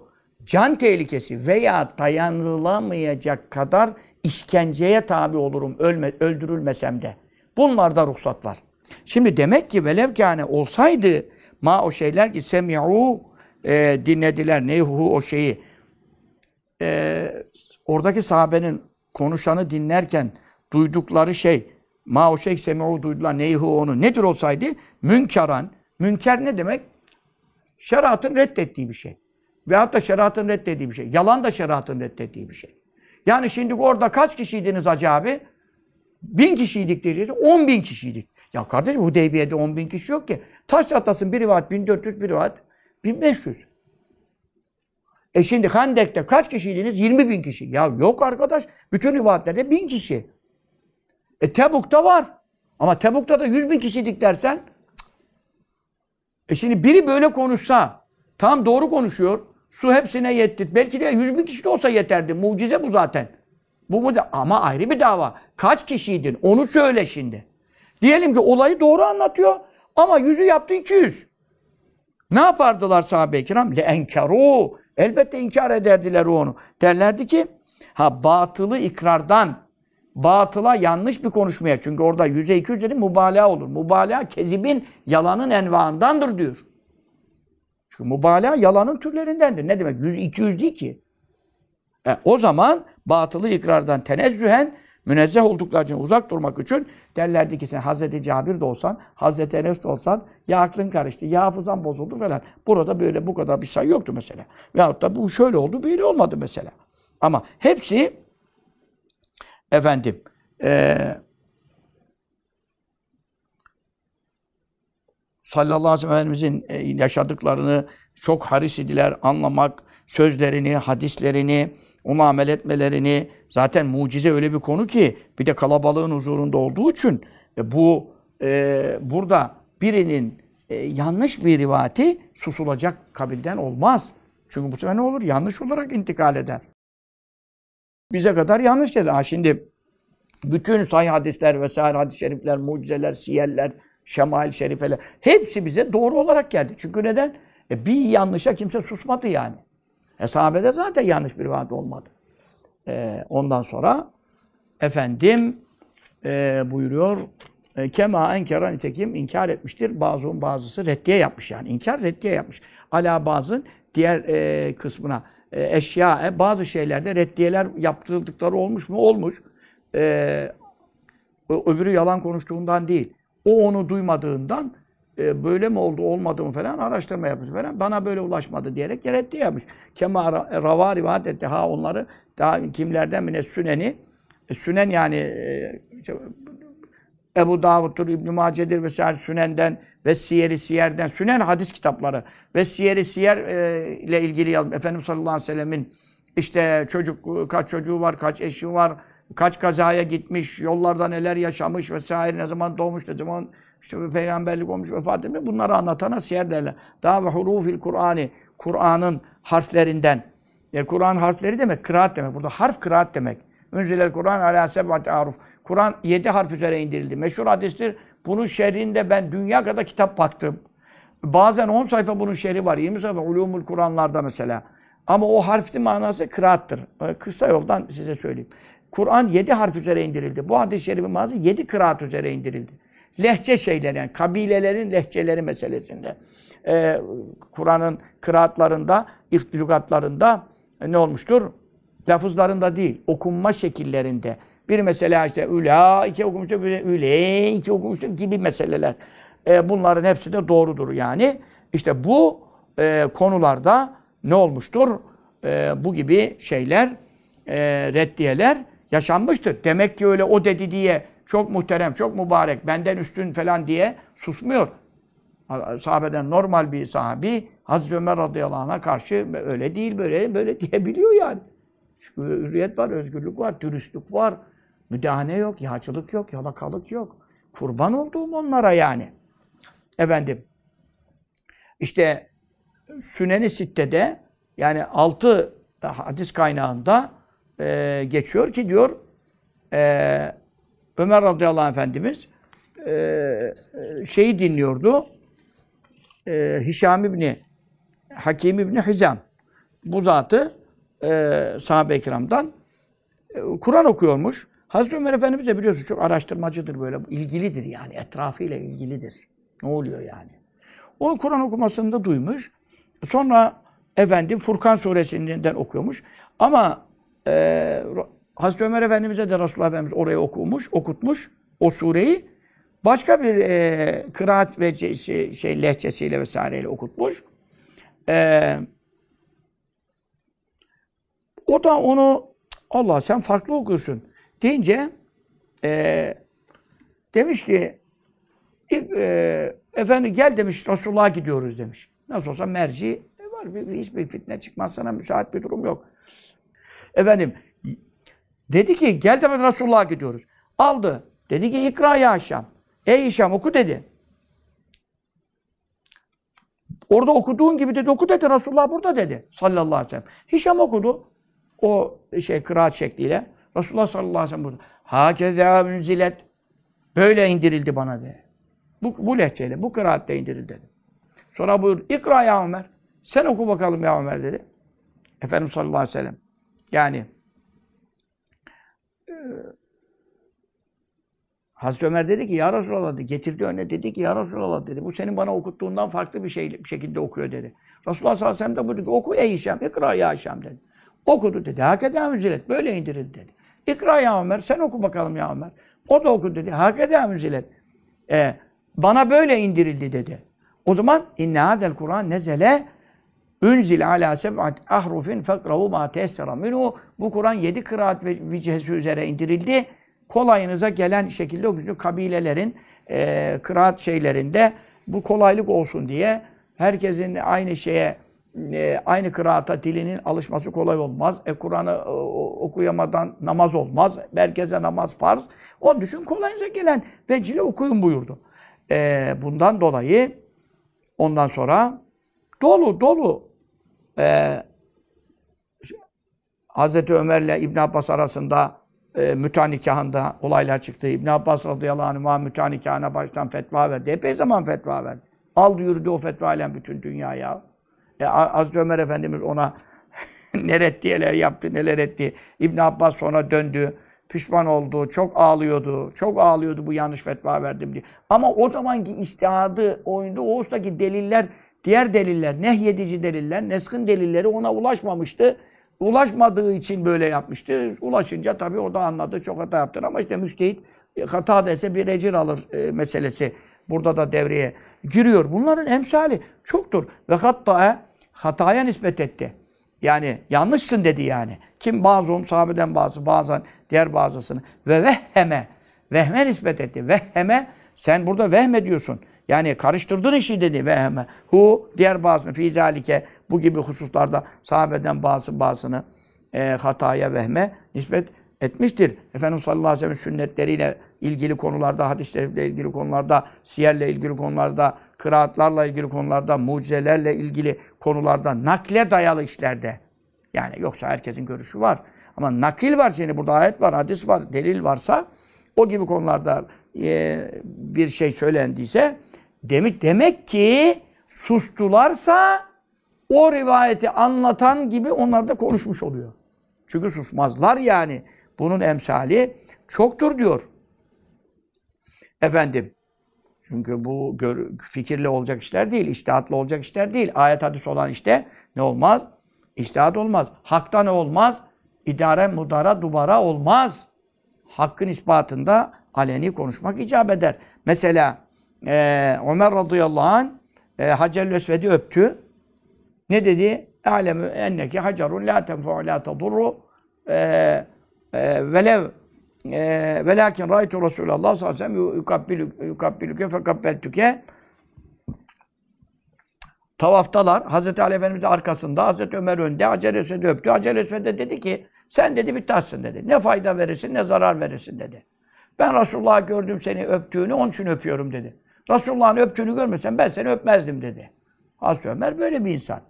Can tehlikesi veya dayanılamayacak kadar işkenceye tabi olurum ölme, öldürülmesem de. Bunlarda ruhsat var. Şimdi demek ki velevkâne olsaydı ma o şeyler ki semi'û e, dinlediler neyhu o şeyi e, oradaki sahabenin konuşanı dinlerken duydukları şey, ma o şey semeu duydular, neyhu onu, nedir olsaydı? Münkeran. Münker ne demek? Şeriatın reddettiği bir şey. Veyahut da şeriatın reddettiği bir şey. Yalan da şeriatın reddettiği bir şey. Yani şimdi orada kaç kişiydiniz hacı abi? Bin kişiydik diyeceğiz, on bin kişiydik. Ya kardeşim Hudeybiye'de on bin kişi yok ki. Taş çatlasın bir rivayet bin dört yüz, bir rivayet bin beş yüz. E şimdi Hendek'te kaç kişiydiniz? yirmi bin kişi. Ya yok arkadaş. Bütün rivayetlerde bin kişi. E Tebuk'ta var. Ama Tebuk'ta da yüz bin kişiydik dersen. Cık. E şimdi biri böyle konuşsa, tam doğru konuşuyor. Su hepsine yetti. Belki de yüz bin kişi de olsa yeterdi. Mucize bu zaten. Bu mu? Ama ayrı bir dava. Kaç kişiydin? Onu söyle şimdi. Diyelim ki olayı doğru anlatıyor ama yüzü yaptı iki yüz. Ne yapardılar sahabe-i kiram? Le enkaru. Elbette inkar ederdiler onu. Derlerdi ki, ha batılı ikrardan, batıla yanlış bir konuşmaya. Çünkü orada yüze iki yüz dedi, mübalağa olur. Mübalağa kezibin, yalanın envaandandır diyor. Çünkü mübalağa yalanın türlerindendir. Ne demek? Yüz iki yüz değil ki. E, o zaman batılı ikrardan tenezzühen, münezzeh oldukları için, uzak durmak için derlerdi ki sen Hz. Cabir de olsan, Hz. Enes de olsan, ya aklın karıştı, ya hafızan bozuldu falan. Burada böyle bu kadar bir şey yoktu mesela. Veyahut da bu şöyle oldu, böyle olmadı mesela. Ama hepsi efendim ee, sallallahu aleyhi ve sellem Efendimizin yaşadıklarını çok haris idiler anlamak, sözlerini, hadislerini, onu amel etmelerini. Zaten mucize öyle bir konu ki, bir de kalabalığın huzurunda olduğu için e, bu e, burada birinin e, yanlış bir rivati susulacak kabilden olmaz. Çünkü bu sefer ne olur? Yanlış olarak intikal eder. Bize kadar yanlış geldi. Ha şimdi bütün sahih hadisler vesaire, hadis-i şerifler, mucizeler, siyeller, şemail-i şerifeler hepsi bize doğru olarak geldi. Çünkü neden? E, bir yanlışa kimse susmadı yani. E, sahabede zaten yanlış bir rivati olmadı. Ondan sonra efendim e, buyuruyor kema enkara nitekim inkar etmiştir. Bazı'nın bazısı reddiye yapmış yani. İnkar reddiye yapmış. Ala bazı'nın diğer e, kısmına e, eşya e, bazı şeylerde reddiyeler yaptırıldıkları olmuş mu? Olmuş. E, öbürü yalan konuştuğundan değil. O onu duymadığından e, böyle mi oldu olmadı mı falan araştırma yapmış falan. Bana böyle ulaşmadı diyerek reddiye yapmış. Kema rava rivayet etti. Ha onları daha kimlerden bile Sünen'i, Sünen yani e, Ebu Davud'tur, İbn-i Mace'dir vesaire Sünen'den ve Siyer-i Siyer'den, Sünen hadis kitapları ve Siyer-i Siyer e, ile ilgili yazmış. Efendimiz sallallahu aleyhi ve sellemin işte çocuk, kaç çocuğu var, kaç eşi var, kaç kazaya gitmiş, yollarda neler yaşamış vesaire, ne zaman doğmuş, ne zaman işte peygamberlik olmuş, vefat etmiş, bunları anlatana Siyer derler. Daha ve hurufil Kur'an'ı, Kur'an'ın harflerinden. Yani Kur'an harfleri demek, kıraat demek. Burada harf kıraat demek. Ünziler Kur'an ala seb'ati aruf. Kur'an yedi harf üzere indirildi. Meşhur hadistir. Bunun şerhinde ben dünya kadar kitap baktım. Bazen on sayfa bunun şerhi var. yirmi sayfa ulumul Kur'anlarda mesela. Ama o harfin manası kıraattır. Kısa yoldan size söyleyeyim. Kur'an yedi harf üzere indirildi. Bu hadis-i şerifin manası yedi kıraat üzere indirildi. Lehçe şeyleri yani kabilelerin lehçeleri meselesinde. Ee, Kur'an'ın kıraatlarında, lügatlarında ne olmuştur? Lafızlarında değil, okunma şekillerinde. Bir mesela işte üla iki okumuştur, üle iki okumuştur gibi meseleler. E, bunların hepsi de doğrudur yani. İşte bu e, konularda ne olmuştur? E, bu gibi şeyler, e, reddiyeler yaşanmıştır. Demek ki öyle o dedi diye çok muhterem, çok mübarek, benden üstün falan diye susmuyor. Sahabeden normal bir sahabi Hazreti Ömer radıyallahu anh'a karşı öyle değil, böyle böyle diyebiliyor yani. Çünkü hürriyet var, özgürlük var, dürüstlük var, müdahale yok, yağcılık yok, yalakalık yok. Kurban olduğum onlara yani. Efendim, işte Sünen-i Sitte'de yani altı hadis kaynağında e, geçiyor ki diyor e, Ömer radıyallahu anh efendimiz e, şeyi dinliyordu. E, Hişam İbni Hakim İbni Hizam bu zatı e, sahabe-i kiramdan e, Kur'an okuyormuş. Hazreti Ömer Efendimiz de biliyorsun çok araştırmacıdır böyle, ilgilidir yani, etrafıyla ilgilidir. Ne oluyor yani? O Kur'an okumasını da duymuş. Sonra efendim Furkan suresinden okuyormuş. Ama e, Hazreti Ömer Efendimiz'e de Resulullah Efendimiz oraya okumuş, okutmuş o sureyi. Başka bir e, kıraat ve şey, şey lehçesiyle vesaireyle okutmuş. E, o da onu, Allah sen farklı okuyorsun deyince e, demiş ki e, efendim gel demiş, Resulullah'a gidiyoruz demiş. Nasıl olsa merci var, bir, hiçbir fitne çıkmaz, sana müsait bir durum yok. Efendim dedi ki gel demiş, Resulullah'a gidiyoruz. Aldı. Dedi ki ikra ya Hişam. Ey Hişam oku dedi. Orada okuduğun gibi dedi oku dedi. Resulullah burada dedi. Sallallahu aleyhi ve sellem. Hişam okudu. O şey kıraat şekliyle. Resulullah sallallahu aleyhi ve sellem burada. Hâkezâ münzilet. Böyle indirildi bana dedi. Bu, bu lehçeyle, bu kıraatle indirildi dedi. Sonra buyurdu. İkra ya Ömer. Sen oku bakalım ya Ömer dedi. Efendimiz sallallahu aleyhi ve sellem. Yani e, Hazreti Ömer dedi ki ya Resulallah dedi, getirdi önüne dedi ki ya Resulallah dedi, bu senin bana okuttuğundan farklı bir şey bir şekilde okuyor dedi. Resulullah sallallahu aleyhi ve sellem de buyurdu ki oku ey Hişam, ikra ya Hişam dedi. Okudu dedi, hakeda müzilet, böyle indirildi dedi. İkra ya Ömer, sen oku bakalım ya Ömer. O da okudu dedi, hakeda müzilet, e, bana böyle indirildi dedi. O zaman inne hadel Kur'an nezele unzil ala seb'ati ahrufin fekra'u ma teessera minhu. Bu Kur'an yedi kıraat ve vicesi üzere indirildi. Kolayınıza gelen şekilde o güçlü kabilelerin e, kıraat şeylerinde bu kolaylık olsun diye herkesin aynı şeye, e, aynı kıraata dilinin alışması kolay olmaz. E, Kur'an'ı e, okuyamadan namaz olmaz. Herkese namaz farz. Onun için kolayınıza gelen vecile okuyun buyurdu. E, bundan dolayı ondan sonra dolu dolu e, Hazreti Ömer'le İbn Abbas arasında E, mütanikahında olaylar çıktı. İbn Abbas radıyallahu anhuma mütanikahına baştan fetva verdi. Epey zaman fetva verdi. Aldı yürüdü o fetva ile bütün dünyaya. E, Hazreti Ömer Efendimiz ona ne reddiyeler yaptı, neler etti. İbn Abbas sonra döndü. Pişman oldu. Çok ağlıyordu. Çok ağlıyordu bu yanlış fetva verdim diye. Ama o zamanki içtihadı, oyunda o ustaki deliller, diğer deliller, nehyedici deliller, neskin delilleri ona ulaşmamıştı. Ulaşmadığı için böyle yapmıştı. Ulaşınca tabii o da anladı. Çok hata yaptı ama işte müçtehit hata dese bir ecir alır e, meselesi. Burada da devreye giriyor. Bunların emsali çoktur. Ve hatta hataya nispet etti. Yani yanlışsın dedi yani. Kim bazı sahabeden bazı, bazen diğer bazısını. Ve vehheme. Vehme nispet etti. Vehheme. Sen burada vehme diyorsun. Yani karıştırdın işi dedi vehme. Hu diğer bazı fizalike. Bu gibi hususlarda sahabeden bazı bazını e, hataya vehme nispet etmiştir. Efendimiz sallallahu aleyhi ve sellem sünnetleriyle ilgili konularda, hadis-i şerifle ilgili konularda, siyerle ilgili konularda, kıraatlarla ilgili konularda, mucizelerle ilgili konularda, nakle dayalı işlerde. Yani yoksa herkesin görüşü var. Ama nakil var şimdi, burada ayet var, hadis var, delil varsa o gibi konularda e, bir şey söylendiyse demek, demek ki sustularsa o rivayeti anlatan gibi onlar da konuşmuş oluyor. Çünkü susmazlar yani. Bunun emsali çoktur diyor. Efendim, çünkü bu gör, fikirle olacak işler değil, içtihatla olacak işler değil. Ayet hadis olan işte ne olmaz? İçtihat olmaz. Hak'ta ne olmaz? İdare, mudara, dubara olmaz. Hakkın ispatında aleni konuşmak icap eder. Mesela e, Ömer radıyallahu anh e, Hacer-i Esved'i öptü. Ne dedi? Alemu enneki hacerun la tenfa'u la tadurru velev velakin ra'aytu Resulallah sallallahu aleyhi ve sellem yukabbiluke yukabbiluke fekabbeltuke. Tavaftalar. Hazreti Ali Efendimiz de arkasında, Hazreti Ömer önde, Hacer-i Esved'i öptü. Hacer-i Esved de dedi ki sen dedi bir taşsın dedi. Ne fayda verirsin ne zarar verirsin dedi. Ben Resulullah'ı gördüm seni öptüğünü, onun için öpüyorum dedi. Resulullah'ın öptüğünü görmesem ben seni öpmezdim dedi. Hazreti Ömer böyle bir insan.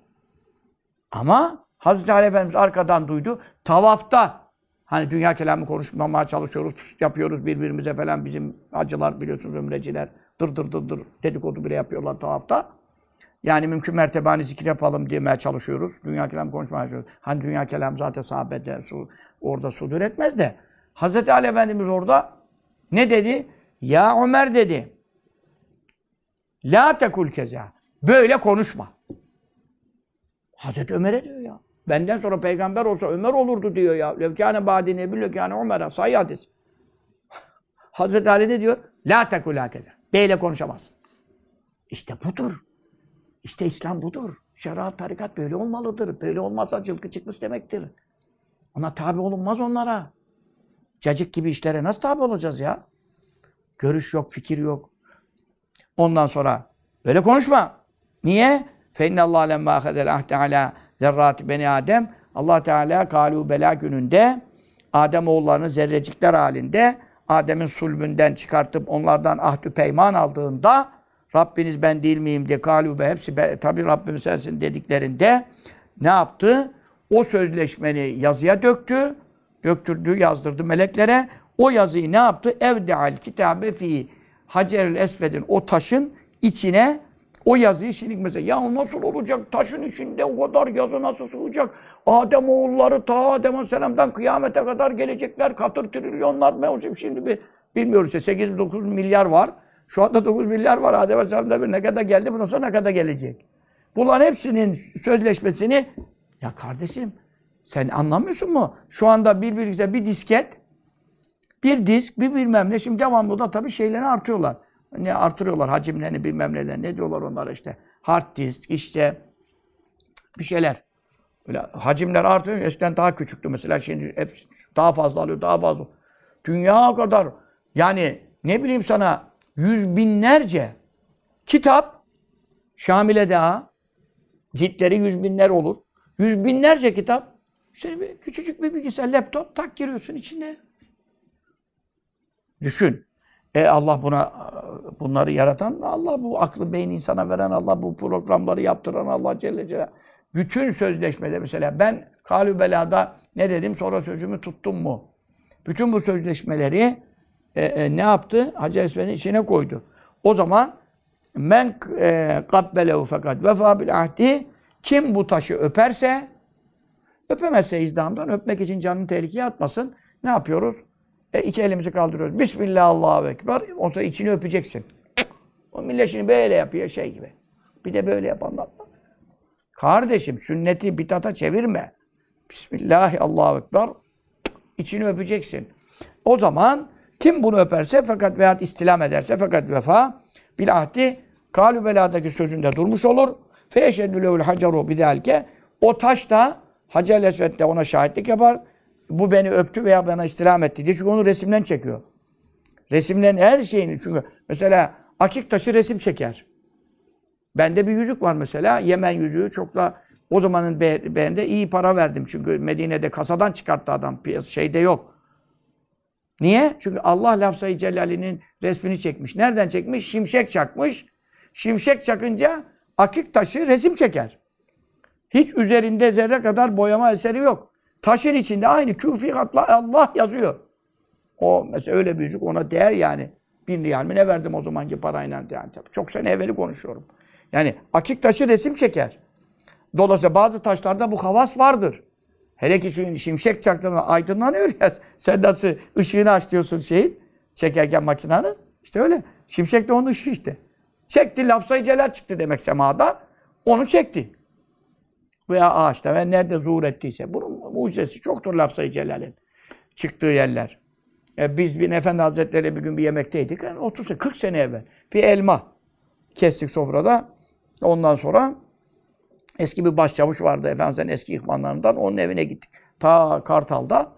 Ama Hazreti Ali Efendimiz arkadan duydu. Tavafta, hani dünya kelamı konuşmamaya çalışıyoruz, pusut yapıyoruz birbirimize falan, bizim hacılar biliyorsunuz ömreciler, dır dır dır dır dedikodu bile yapıyorlar tavafta. Yani mümkün mertebe hani zikir yapalım demeye çalışıyoruz. Dünya kelamı konuşmaya çalışıyoruz. Hani dünya kelamı zaten sahabede su, orada sudur etmez de. Hazreti Ali Efendimiz orada ne dedi? Ya Ömer dedi. La tekul keza. Böyle konuşma. Hazreti Ömer'e diyor ya. Benden sonra peygamber olsa Ömer olurdu diyor ya. Levkâne bâdî nebî levkâne Ömer'e. Sahih hadis. Hazreti Ali ne diyor? La tekul hâkeze. Beyle konuşamazsın. İşte budur. İşte İslam budur. Şeriat, tarikat böyle olmalıdır. Böyle olmazsa cılkı çıkmış demektir. Ona tabi olunmaz onlara. Cacık gibi işlere nasıl tabi olacağız ya? Görüş yok, fikir yok. Ondan sonra böyle konuşma. Niye? فَاِنَّ اللّٰهَ لَمَّا اَخَذَ الْاَهْدَ عَلَى ذَرَّاتِ بَنِي Adem. Allah Teala kâlu bela gününde Adem oğullarını zerrecikler halinde Adem'in sulbünden çıkartıp onlardan ahdü peyman aldığında Rabbiniz ben değil miyim diye kâlu be hepsi be, tabi Rabbim sensin dediklerinde ne yaptı? O sözleşmeni yazıya döktü. Döktürdü, yazdırdı meleklere. O yazıyı ne yaptı? Evde'al kitabe fi Hacer-i Esved'in o taşın içine o yazıyı şimdi mesela ya nasıl olacak? Taşın içinde o kadar yazı nasıl sığacak? Ademoğulları ta Adem Aleyhisselam'dan kıyamete kadar gelecekler. Katır trilyonlar mevcut. Şimdi bir bilmiyoruz. sekiz dokuz milyar var. Şu anda dokuz milyar var. Adem Aleyhisselam'da bir ne kadar geldi? Bundan sonra ne kadar gelecek? Bunların hepsinin sözleşmesini ya kardeşim sen anlamıyorsun mu? Şu anda bir bilgisayar, bir disket, bir disk, bir bilmem ne. Şimdi devamlı da tabii şeyleri artıyorlar. Ne artırıyorlar? Hacimlerini bilmem neler. Ne diyorlar onlara işte? Hard disk, işte bir şeyler. Böyle hacimler artıyor. Eskiden daha küçüktü mesela. Şimdi hepsi daha fazla alıyor, daha fazla. Dünya kadar yani ne bileyim sana yüz binlerce kitap şamile daha ciltleri yüz binler olur. Yüz binlerce kitap. Şöyle bir küçücük bir bilgisayar, laptop tak giriyorsun içine. Düşün. E Allah buna bunları yaratan Allah, bu aklı beyni insana veren Allah, bu programları yaptıran Allah Celle Celaluhu. Bütün sözleşmede mesela ben Kalübela'da ne dedim sonra sözümü tuttum mu? Bütün bu sözleşmeleri e, e, ne yaptı? Hacer-i Esved'in içine koydu. O zaman men kabbelehu fakat vefa bil ahdi. Kim bu taşı öperse, öpemezse izdamdan, öpmek için canını tehlikeye atmasın. Ne yapıyoruz? E, iki elimizi kaldırıyoruz. Bismillah, Allahu Ekber. Ondan sonra içini öpeceksin. O millet şimdi böyle yapıyor, şey gibi. Bir de böyle yapanlar. Kardeşim, sünneti bidata çevirme. Bismillah, Allahu Ekber. İçini öpeceksin. O zaman kim bunu öperse, fakat veyahut istilam ederse, fakat vefa bil ahdi, Kalübela'daki sözünde durmuş olur. Feşedü levül haceru bidelke. O taş da Hacer-i Esved de ona şahitlik yapar. Bu beni öptü veya bana istilam etti diye. Çünkü onu resimden çekiyor. Resimden her şeyini. Çünkü mesela akik taşı resim çeker. Bende bir yüzük var mesela. Yemen yüzüğü çok da o zamanın beğende iyi para verdim. Çünkü Medine'de kasadan çıkarttı adam. Şeyde yok. Niye? Çünkü Allah Lafz-ı Celal'inin resmini çekmiş. Nereden çekmiş? Şimşek çakmış. Şimşek çakınca akik taşı resim çeker. Hiç üzerinde zerre kadar boyama eseri yok. Taşın içinde aynı küfi hatla Allah yazıyor. O mesela öyle bir yüzük ona değer yani. Bin riyal mi ne verdim o zamanki parayla yani. Çok sene evveli konuşuyorum. Yani akik taşı resim çeker. Dolayısıyla bazı taşlarda bu havas vardır. Hele ki çünkü şimşek çaktığında aydınlanıyor ya. Sen nasıl ışığını aç diyorsun şeyin çekerken makinanın. İşte öyle. Şimşek de onun ışığı işte. Çekti, Lafz-ı Celal çıktı demek semada. Onu çekti. Veya ağaçta ve nerede zuhur ettiyse. Bunun mucizesi çoktur Lafz-ı Celal'in çıktığı yerler. E biz bir Efendi Hazretleri bir gün bir yemekteydik. Yani otuz kırk sene evvel bir elma kestik sofrada. Ondan sonra eski bir başçavuş vardı Efendimiz'in eski ihvanlarından. Onun evine gittik. Ta Kartal'da.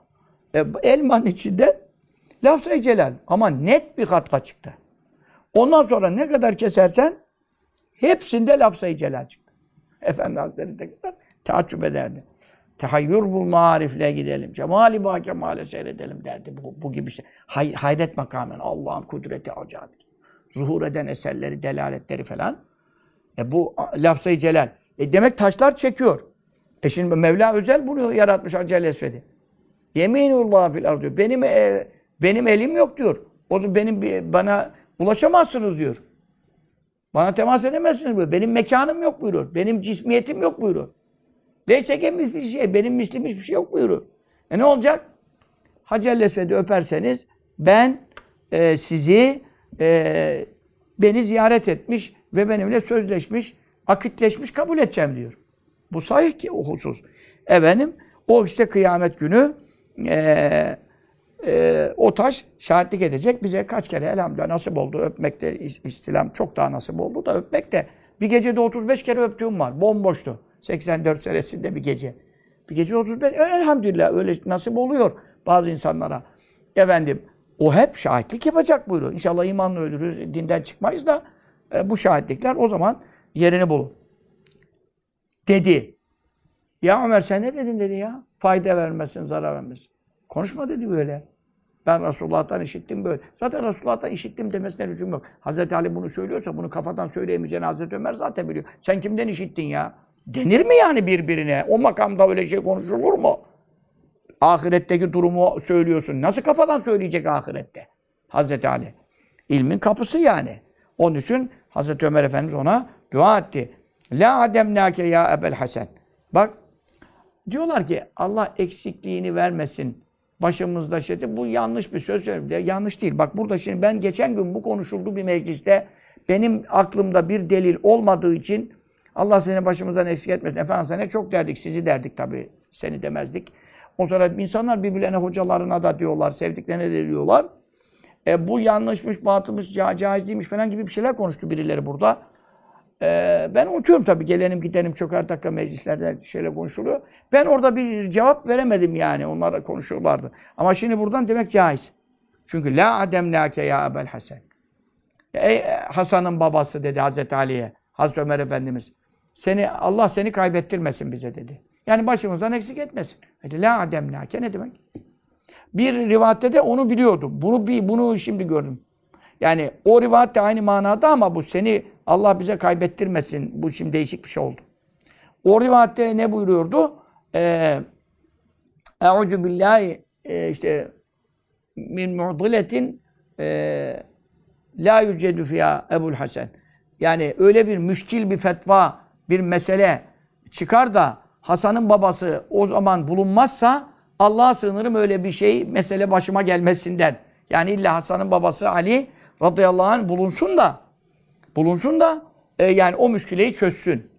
E, elmanın içinde Lafz-ı Celal ama net bir hatla çıktı. Ondan sonra ne kadar kesersen hepsinde Lafz-ı Celal çıktı. Efendi Hazretleri de kadar taaccüp ederdi. Tehayyür bul marifle gidelim. Cemali ba kemale seyredelim derdi. Bu, bu gibi işte. Hay, hayret makamen Allah'ın kudreti acayip. Zuhur eden eserleri, delaletleri falan. E bu Lafz-ı Celal. E demek taşlar çekiyor. E şimdi Mevla özel bunu yaratmış Hacer-i Esved'i. Yeminullah fil ardı. Benim e, benim elim yok diyor. O da benim bana ulaşamazsınız diyor. Bana temas edemezsiniz buyuruyor. Benim mekanım yok buyuruyor. Benim cismiyetim yok buyuruyor. Neyse ki misli şey, benim mislim hiçbir şey yok buyuruyor. E ne olacak? Hacer-i Esved'i öperseniz ben e, sizi e, beni ziyaret etmiş ve benimle sözleşmiş, akitleşmiş kabul edeceğim diyor. Bu sahih ki o husus. Efendim, o işte kıyamet günü e, e, o taş şahitlik edecek. Bize kaç kere elhamdülillah nasip oldu. Öpmek de istilam çok daha nasip oldu da öpmek de. Bir gecede otuz beş kere öptüğüm var. Bomboştu. seksen dört senesinde bir gece. Bir gece otuz beş. Elhamdülillah öyle nasip oluyor bazı insanlara. Efendim, o hep şahitlik yapacak buyuruyor. İnşallah imanla ölürüz, dinden çıkmayız da e, bu şahitlikler o zaman yerini bulur. Dedi. Ya Ömer sen ne dedin dedi ya. Fayda vermesin, zarar vermesin. Konuşma dedi böyle. Ben Resulullah'tan işittim böyle. Zaten Resulullah'tan işittim demesine lüzum yok. Hz. Ali bunu söylüyorsa bunu kafadan söyleyemeyeceğini Hz. Ömer zaten biliyor. Sen kimden işittin ya? Denir mi yani birbirine? O makamda öyle şey konuşulur mu? Ahiretteki durumu söylüyorsun. Nasıl kafadan söyleyecek ahirette? Hz. Ali. İlmin kapısı yani. Onun için Hz. Ömer Efendimiz ona dua etti. La ademnake ya Ebel Hasan. Bak diyorlar ki Allah eksikliğini vermesin. Başımızda şey, bu yanlış bir söz söylüyor. Yanlış değil. Bak burada şimdi ben geçen gün bu konuşuldu bir mecliste. Benim aklımda bir delil olmadığı için Allah seni başımızdan eksik etmesin. Efendim sana çok derdik, sizi derdik tabii. Seni demezdik. O sonra insanlar birbirlerine hocalarına da diyorlar, sevdiklerine de diyorlar. E, bu yanlışmış, batılmış, caiz değilmiş falan gibi bir şeyler konuştu birileri burada. E, ben unutuyorum tabii. Gelenim gidenim çok her dakika meclislerde şeyler konuşuluyor. Ben orada bir cevap veremedim yani. Onlar konuşuyorlardı. Ama şimdi buradan demek caiz. Çünkü la ademnâke ya Ebel Hasan. Ey Hasan'ın babası dedi Hazreti Ali'ye, Hazreti Ömer Efendimiz. Seni Allah seni kaybettirmesin bize dedi. Yani başımızdan eksik etmesin. La ademnâke ne demek? Bir rivayette de onu biliyordum. Bunu bir bunu şimdi gördüm. Yani o rivayette aynı manada ama bu seni Allah bize kaybettirmesin. Bu şimdi değişik bir şey oldu. O rivayette ne buyuruyordu? Eûzu billahi işte min mu'diletin la yücedü fiyâ Ebul Hasan. Yani öyle bir müşkil bir fetva, bir mesele çıkar da Hasan'ın babası o zaman bulunmazsa Allah'a sığınırım öyle bir şey mesele başıma gelmesinden. Yani illa Hasan'ın babası Ali radıyallahu anh bulunsun da bulunsun da e, yani o müşkileyi çözsün.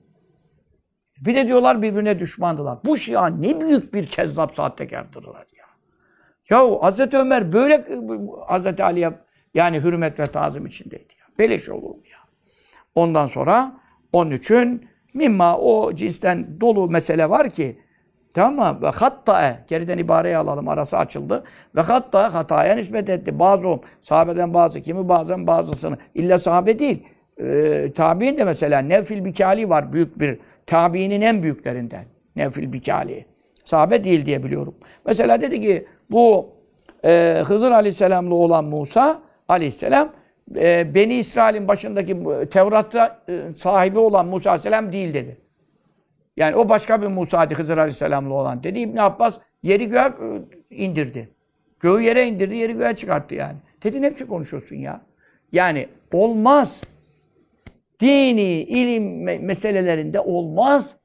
Bir de diyorlar birbirine düşmandılar. Bu Şia ne büyük bir kezzap sahtekardırlar ya. Yahu Hazreti Ömer böyle Hazreti Ali'ye yani hürmet ve tazim içindeydi ya. Böyle şey olur mu ya? Ondan sonra onun için mimma o cinsten dolu mesele var ki tamam mı? Ve hatta'e geriden ibareyi alalım arası açıldı. Ve hatta hataya nispet etti. Bazı sahabeden bazı kimi bazen bazısını illa sahabe değil. E, tabiin de mesela Nevfil-bikâli var büyük bir tabiinin en büyüklerinden. Nevfil-bikâli. Sahabe değil diye biliyorum. Mesela dedi ki bu e, Hızır Aleyhisselam'la olan Musa Aleyhisselam Beni İsrail'in başındaki Tevrat'ta sahibi olan Musa Aleyhisselam değil dedi. Yani o başka bir Musa'ydı Hızır Aleyhisselam'la olan dedi. İbni Abbas yeri göğe indirdi. Göğü yere indirdi, yeri göğe çıkarttı yani. Dedi ne biçim konuşuyorsun ya? Yani olmaz. Dini, ilim meselelerinde olmaz.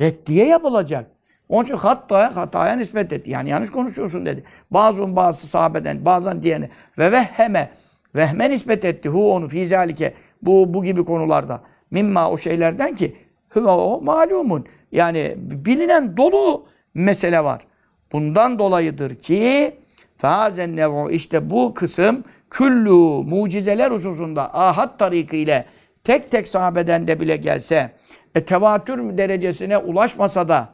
Reddiye yapılacak. Onun için hatta hataya nispet etti. Yani yanlış konuşuyorsun dedi. Bazı bazı sahabeden, bazen diyene ve vehheme vehme nispet etti hu onu fi zalike bu bu gibi konularda mimma o şeylerden ki huve o malumun yani bilinen dolu mesele var. Bundan dolayıdır ki fazen nevu işte bu kısım küllü mucizeler hususunda ahad tariki ile tek tek sahabeden de bile gelse e, tevatür derecesine ulaşmasa da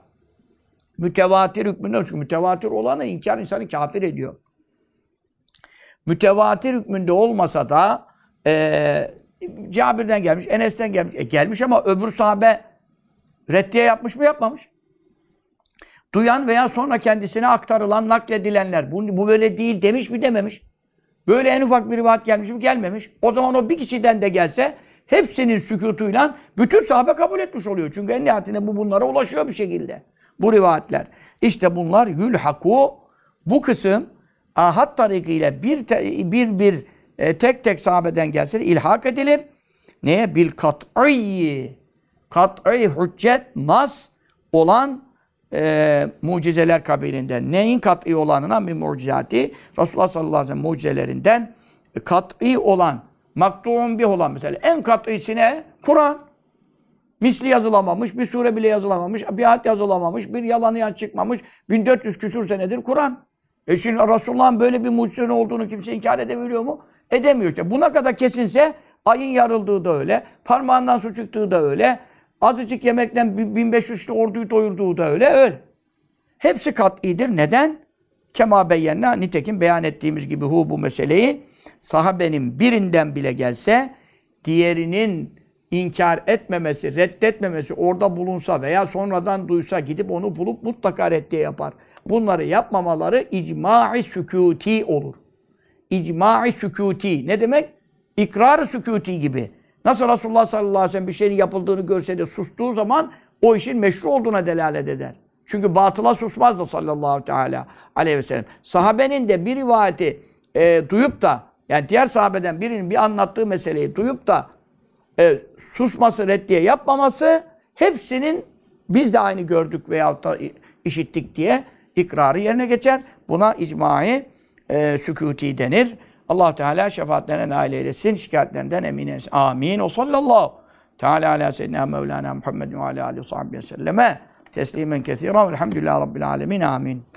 mütevatir hükmünde çünkü mütevatir olanı inkar insanı kafir ediyor. Mütevatir hükmünde olmasa da e, Cabir'den gelmiş, Enes'ten gelmiş. E, gelmiş ama öbür sahabe reddiye yapmış mı yapmamış. Duyan veya sonra kendisine aktarılan, nakledilenler bu, bu böyle değil demiş mi dememiş. Böyle en ufak bir rivayet gelmiş mi gelmemiş. O zaman o bir kişiden de gelse hepsinin sükutuyla bütün sahabe kabul etmiş oluyor. Çünkü en nihayetinde bu bunlara ulaşıyor bir şekilde. Bu rivayetler. İşte bunlar yülhaku bu kısım ahad tarikiyle bir te, bir, bir e, tek tek sahabeden gelse ilhak edilir. Neye? Bil kat'i. Kat'i hüccet, nas olan e, mucizeler kabilinden. Neyin kat'i olanına? Min mucizati. Resulullah sallallahu aleyhi ve sellem mucizelerinden kat'i olan, maktu'un bih olan mesela. En kat'isine Kur'an. Misli yazılamamış, bir sure bile yazılamamış, bir ad yazılamamış, bir yalanı yan çıkmamış. bin dört yüz küsur senedir Kur'an. E şimdi Resulullah'ın böyle bir mucizenin olduğunu kimse inkar edebiliyor mu? Edemiyor işte. Buna kadar kesinse ayın yarıldığı da öyle, parmağından su çıktığı da öyle, azıcık yemekten bin beş yüzlü orduyu doyurduğu da öyle, öyle. Hepsi kat'idir. Neden? Kema beyyennâ, nitekim beyan ettiğimiz gibi hu bu meseleyi, sahabenin birinden bile gelse, diğerinin inkar etmemesi, reddetmemesi, orada bulunsa veya sonradan duysa gidip onu bulup mutlaka reddiye yapar. Bunları yapmamaları icma-i sükûti olur. İcma-i sükûti. Ne demek? İkrar-ı sükûti gibi. Nasıl Resulullah sallallahu aleyhi ve sellem bir şeyin yapıldığını görse de sustuğu zaman o işin meşru olduğuna delalet eder. Çünkü batıla susmaz da sallallahu teala aleyhi ve sellem. Sahabenin de bir rivayeti e, duyup da, yani diğer sahabeden birinin bir anlattığı meseleyi duyup da e, susması, reddiye yapmaması, hepsinin biz de aynı gördük veyahut da işittik diye ikrarı yerine geçer. Buna icma-i e, sükûti denir. Allah Teala şefaatlerine nail eylesin, şikayetlerinden emin eylesin. Amin. O sallallahu teala ala seyyidina Mevlana Muhammedin ve ala alihi ve sahbihi selleme teslimen kesiren. Elhamdülillahi Rabbil alemin. Amin.